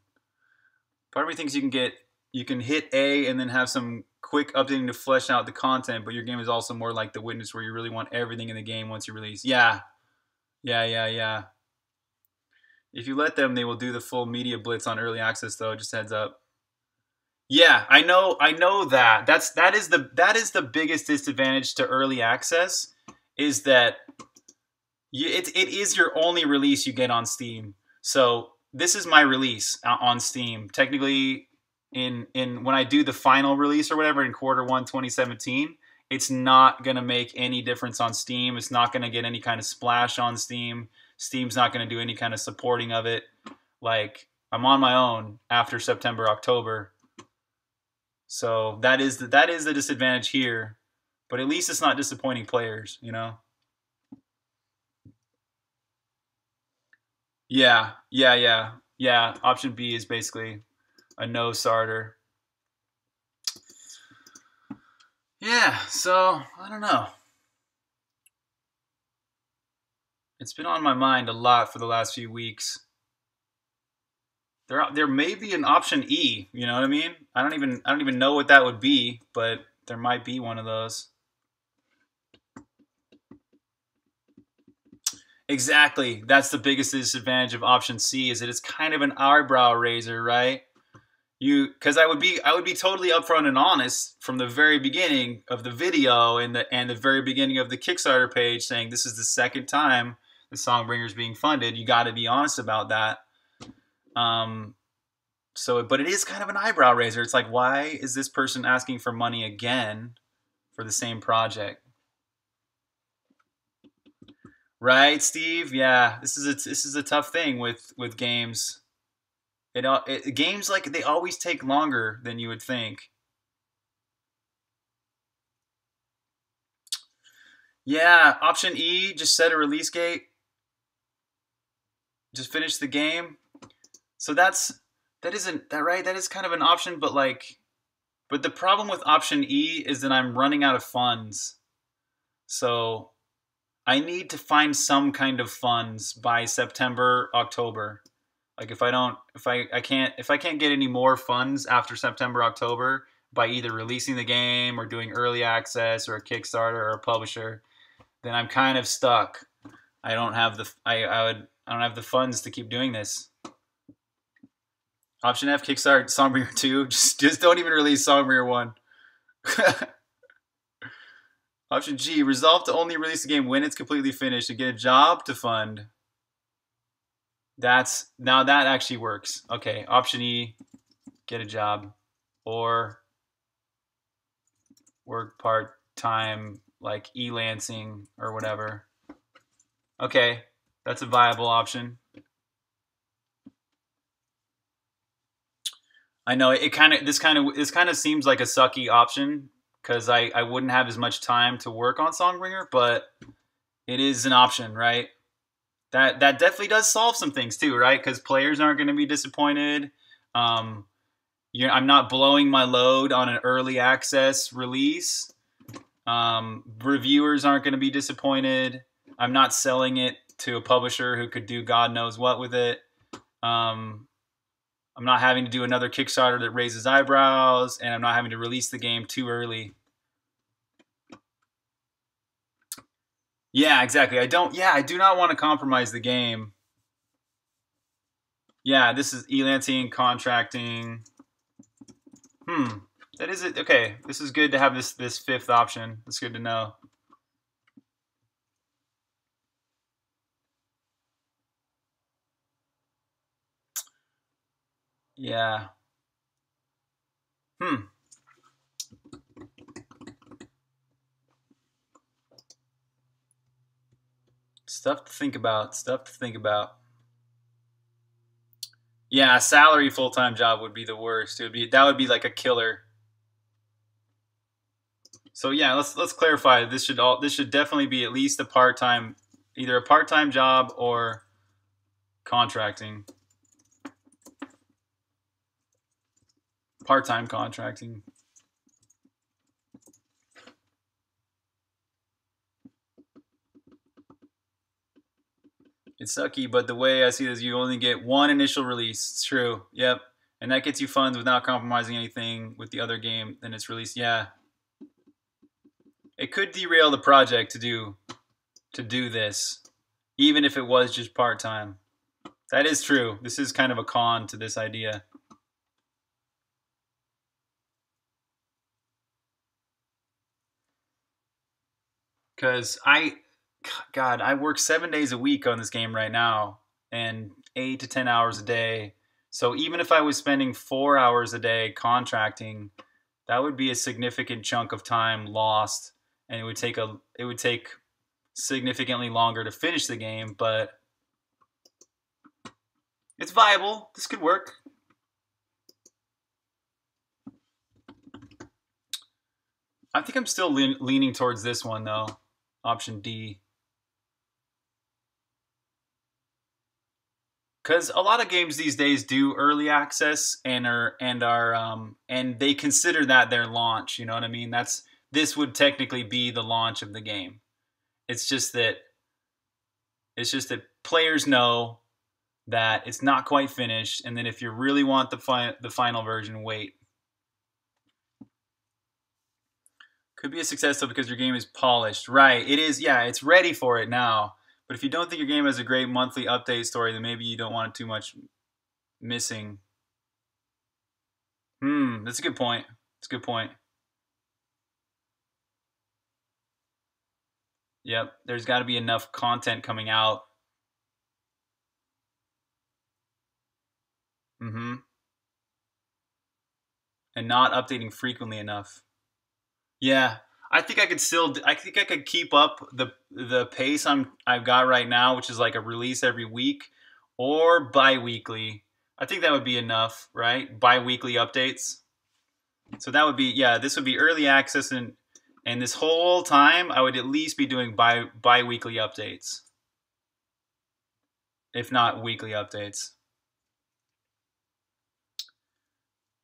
Part of me thinks you can get... You can hit A and then have some quick updating to flesh out the content, but your game is also more like The Witness where you really want everything in the game once you release. Yeah. Yeah, yeah, yeah. If you let them, they will do the full media blitz on early access though. Just heads up. Yeah, I know that. That is the biggest disadvantage to early access is that it is your only release you get on Steam. So this is my release on Steam. Technically, in when I do the final release or whatever in Q1 2017, it's not gonna make any difference on Steam. It's not gonna get any kind of splash on Steam. Steam's not gonna do any kind of supporting of it. Like I'm on my own after September, October. So that is the disadvantage here, but at least it's not disappointing players, you know? Yeah. Option B is basically a no-starter. Yeah, so I don't know. It's been on my mind a lot for the last few weeks. There may be an option E, you know what I mean? I don't even know what that would be, but there might be one of those. Exactly. That's the biggest disadvantage of option C, is that it's kind of an eyebrow raiser, right? Because I would be totally upfront and honest from the very beginning of the video and the very beginning of the Kickstarter page, saying this is the second time the Songbringer is being funded. You got to be honest about that. But it is kind of an eyebrow raiser. It's like, why is this person asking for money again for the same project? Right, Steve? Yeah, this is a tough thing with games. Games, like, they always take longer than you would think. Yeah, option E, just set a release date. Just finish the game. So that isn't right? That is kind of an option, but the problem with option E is that I'm running out of funds. So I need to find some kind of funds by September, October. Like if I can't get any more funds after September, October by either releasing the game or doing early access or a Kickstarter or a publisher, then I'm kind of stuck. I don't have the funds to keep doing this. Option F, Kickstarter Songbringer 2. Just don't even release Songbringer 1. Option G, resolve to only release the game when it's completely finished and get a job to fund. Now that actually works. Okay, option E, get a job or work part-time, like e-lancing or whatever. Okay, that's a viable option. I know this kind of seems like a sucky option because I wouldn't have as much time to work on Songbringer, but it is an option, right? That definitely does solve some things too, right? Because players aren't going to be disappointed. I'm not blowing my load on an early access release. Reviewers aren't going to be disappointed. I'm not selling it to a publisher who could do God knows what with it. I'm not having to do another Kickstarter that raises eyebrows, and I'm not having to release the game too early. Yeah, exactly. I do not want to compromise the game. Yeah, this is e-lancing, contracting. That is it. Okay, this is good to have this fifth option. It's good to know. Yeah. Stuff to think about, Yeah, a salary full-time job would be the worst. That would be like a killer. So yeah, let's clarify. This should definitely be at least either a part-time job or contracting. Part-time contracting. It's sucky, but the way I see it is you only get one initial release. It's true. Yep. And that gets you funds without compromising anything with the other game than its release. Yeah. It could derail the project to do this, even if it was just part-time. That is true. This is kind of a con to this idea. Because God, I work 7 days a week on this game right now and 8 to 10 hours a day. So even if I was spending 4 hours a day contracting, that would be a significant chunk of time lost, and it would take significantly longer to finish the game, but it's viable. This could work. I think I'm still leaning towards this one though. Option D. Because a lot of games these days do early access and they consider that their launch. You know what I mean? This would technically be the launch of the game. It's just that players know that it's not quite finished, and then if you really want the final version, wait. Could be a success though because your game is polished. Right, it is. Yeah, it's ready for it now. But if you don't think your game has a great monthly update story, then maybe you don't want too much missing. That's a good point. That's a good point. Yep, there's got to be enough content coming out. And not updating frequently enough. Yeah, I think I could still. I think I could keep up the pace I've got right now, which is like a release every week or bi-weekly. I think that would be enough, right? Bi-weekly updates. So that would be, yeah. This would be early access, and this whole time I would at least be doing bi-weekly updates, if not weekly updates.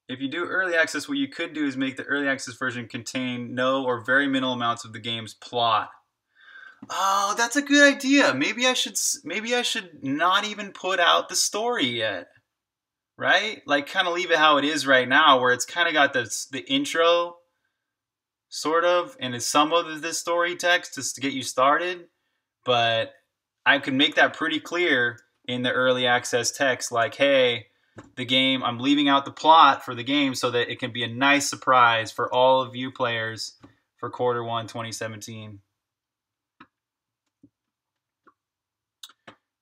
If you do early access, what you could do is make the early access version contain no or very minimal amounts of the game's plot. Oh, that's a good idea. Maybe I should not even put out the story yet, right? Like, kind of leave it how it is right now, where it's kind of got the intro, sort of, and it's some of the story text just to get you started. But I could make that pretty clear in the early access text, like, hey, the game, I'm leaving out the plot for the game so that it can be a nice surprise for all of you players for Q1 2017.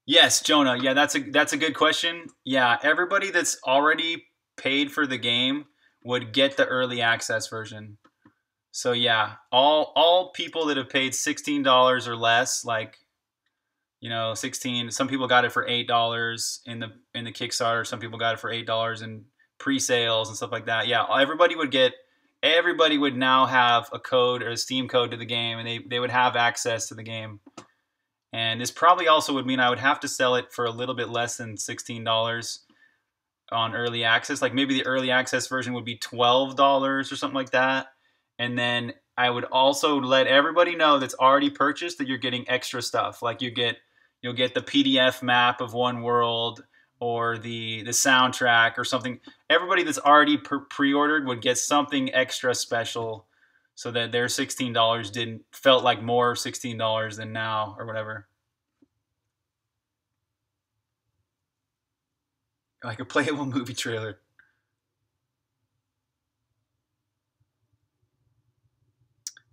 Yes, Jonah. Yeah, that's a good question. Yeah, everybody that's already paid for the game would get the early access version. So yeah, all people that have paid $16 or less, like, you know, 16. Some people got it for $8 in the Kickstarter. Some people got it for $8 in pre-sales and stuff like that. Yeah, everybody would now have a code or a Steam code to the game, and they would have access to the game. And this probably also would mean I would have to sell it for a little bit less than $16 on early access. Like, maybe the early access version would be $12 or something like that, and then I would also let everybody know that's already purchased that you're getting extra stuff. Like, you'll get the PDF map of one world or the soundtrack or something. Everybody that's already pre-ordered would get something extra special so that their $16 didn't felt like more $16 than now or whatever. Like a playable movie trailer.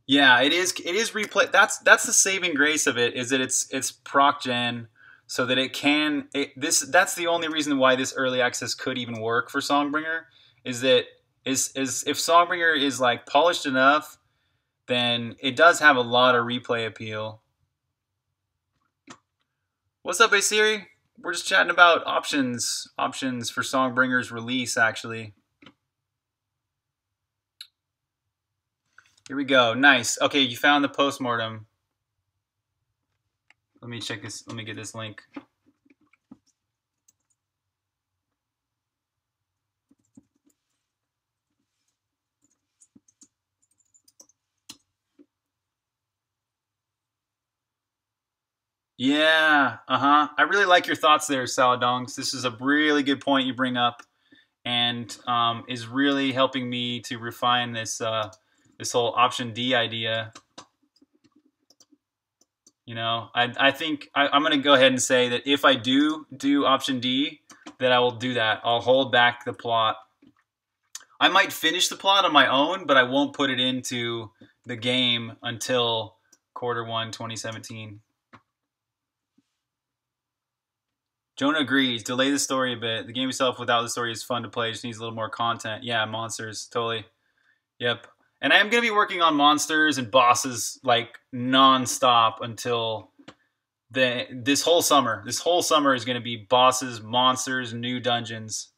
Yeah, it is replay. That's the saving grace of it, is that it's proc gen, so that it can that's the only reason why this early access could even work for Songbringer, is that is if Songbringer is like polished enough, then it does have a lot of replay appeal. What's up, Asiri? We're just chatting about options for Songbringer's release, actually. Here we go. Nice. Okay, you found the postmortem. Let me check this. Let me get this link. Yeah. I really like your thoughts there, Saladongs. This is a really good point you bring up, and is really helping me to refine this. This whole option D idea, you know, I think I'm going to go ahead and say that if I do option D, that I will do that. I'll hold back the plot. I might finish the plot on my own, but I won't put it into the game until Q1 2017. Jonah agrees. Delay the story a bit. The game itself without the story is fun to play. It just needs a little more content. Yeah, monsters. Totally. Yep. And I am going to be working on monsters and bosses like nonstop until this whole summer. This whole summer is going to be bosses, monsters, new dungeons.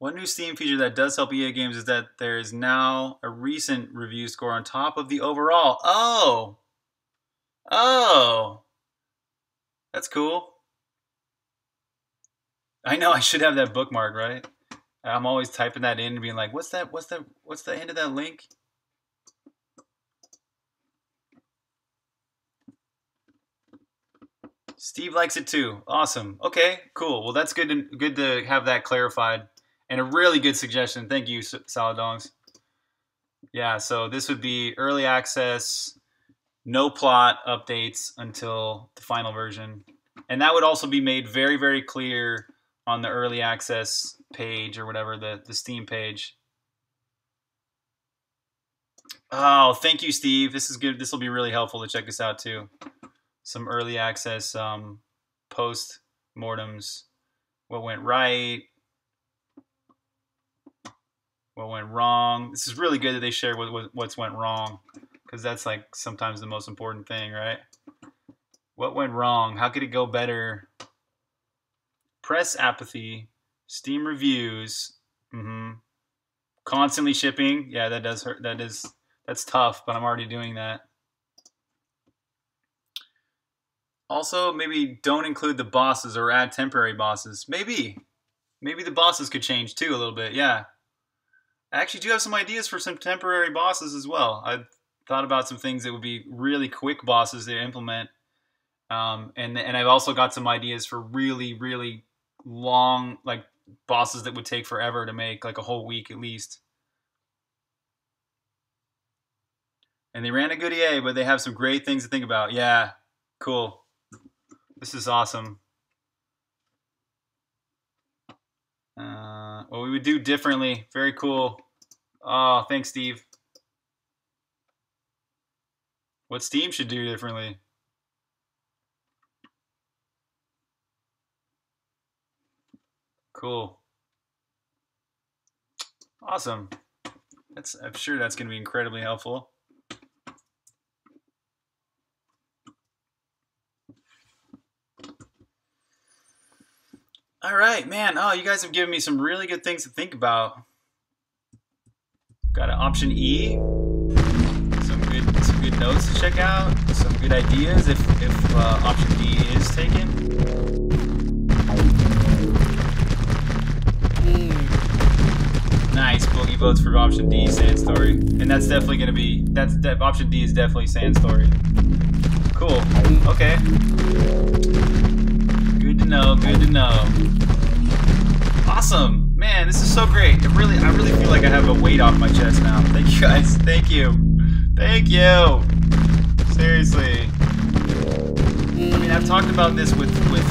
One new Steam feature that does help EA games is that there is now a recent review score on top of the overall. Oh, that's cool. I know I should have that bookmark, right? I'm always typing that in and being like, what's that? What's the end of that link? Steve likes it too. Awesome. Okay, cool. Well, that's good to have that clarified, and a really good suggestion. Thank you, Saladongs. Yeah, so this would be early access, no plot updates until the final version. And that would also be made very, very clear on the early access page or whatever, the Steam page. Oh, thank you, Steve. This is good. This will be really helpful to check this out too. Some early access post-mortems. What went right? What went wrong? This is really good that they share what's went wrong, because that's like sometimes the most important thing, right? What went wrong? How could it go better? Press apathy, Steam reviews, constantly shipping. Yeah, that does hurt. That's tough, but I'm already doing that. Also, maybe don't include the bosses or add temporary bosses. Maybe the bosses could change too a little bit. Yeah, I actually do have some ideas for some temporary bosses as well. I thought about some things that would be really quick bosses to implement. And I've also got some ideas for really, really long, like, bosses that would take forever to make, like a whole week at least. And they ran a good EA, but they have some great things to think about. Yeah, cool. This is awesome. What we would do differently. Very cool. Oh, thanks, Steve. What Steam should do differently. Cool. Awesome. I'm sure that's going to be incredibly helpful. All right, man. Oh, you guys have given me some really good things to think about. Got an option E. Some good notes to check out. Some good ideas if option D is taken. Nice, Boogie votes for option D, Sand Story. And that's definitely gonna be, option D is definitely Sand Story. Cool, okay. Good to know, good to know. Awesome, man, this is so great. I really feel like I have a weight off my chest now. Thank you guys, thank you. Thank you, seriously. I mean, I've talked about this with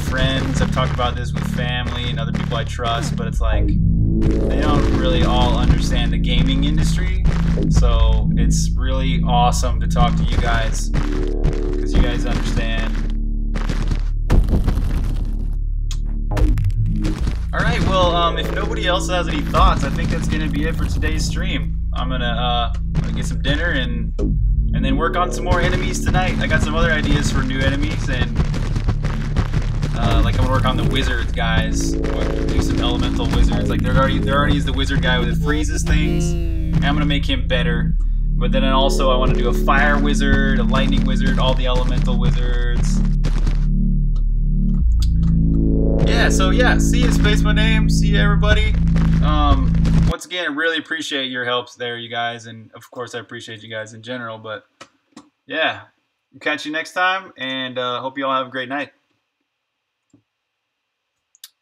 friends, I've talked about this with family and other people I trust, but it's like, they don't really all understand the gaming industry, so it's really awesome to talk to you guys, because you guys understand. Alright, well, if nobody else has any thoughts, I think that's going to be it for today's stream. I'm going to get some dinner and then work on some more enemies tonight. I got some other ideas for new enemies, and like I'm gonna work on the wizards guys, or do some elemental wizards. Like there already is the wizard guy who freezes things. And I'm gonna make him better. But then also I want to do a fire wizard, a lightning wizard, all the elemental wizards. Yeah. So yeah, see you, Space My Name. See you, everybody. Once again, I really appreciate your helps there, you guys, and of course I appreciate you guys in general. But yeah, catch you next time, and hope you all have a great night.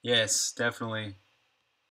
Yes, definitely.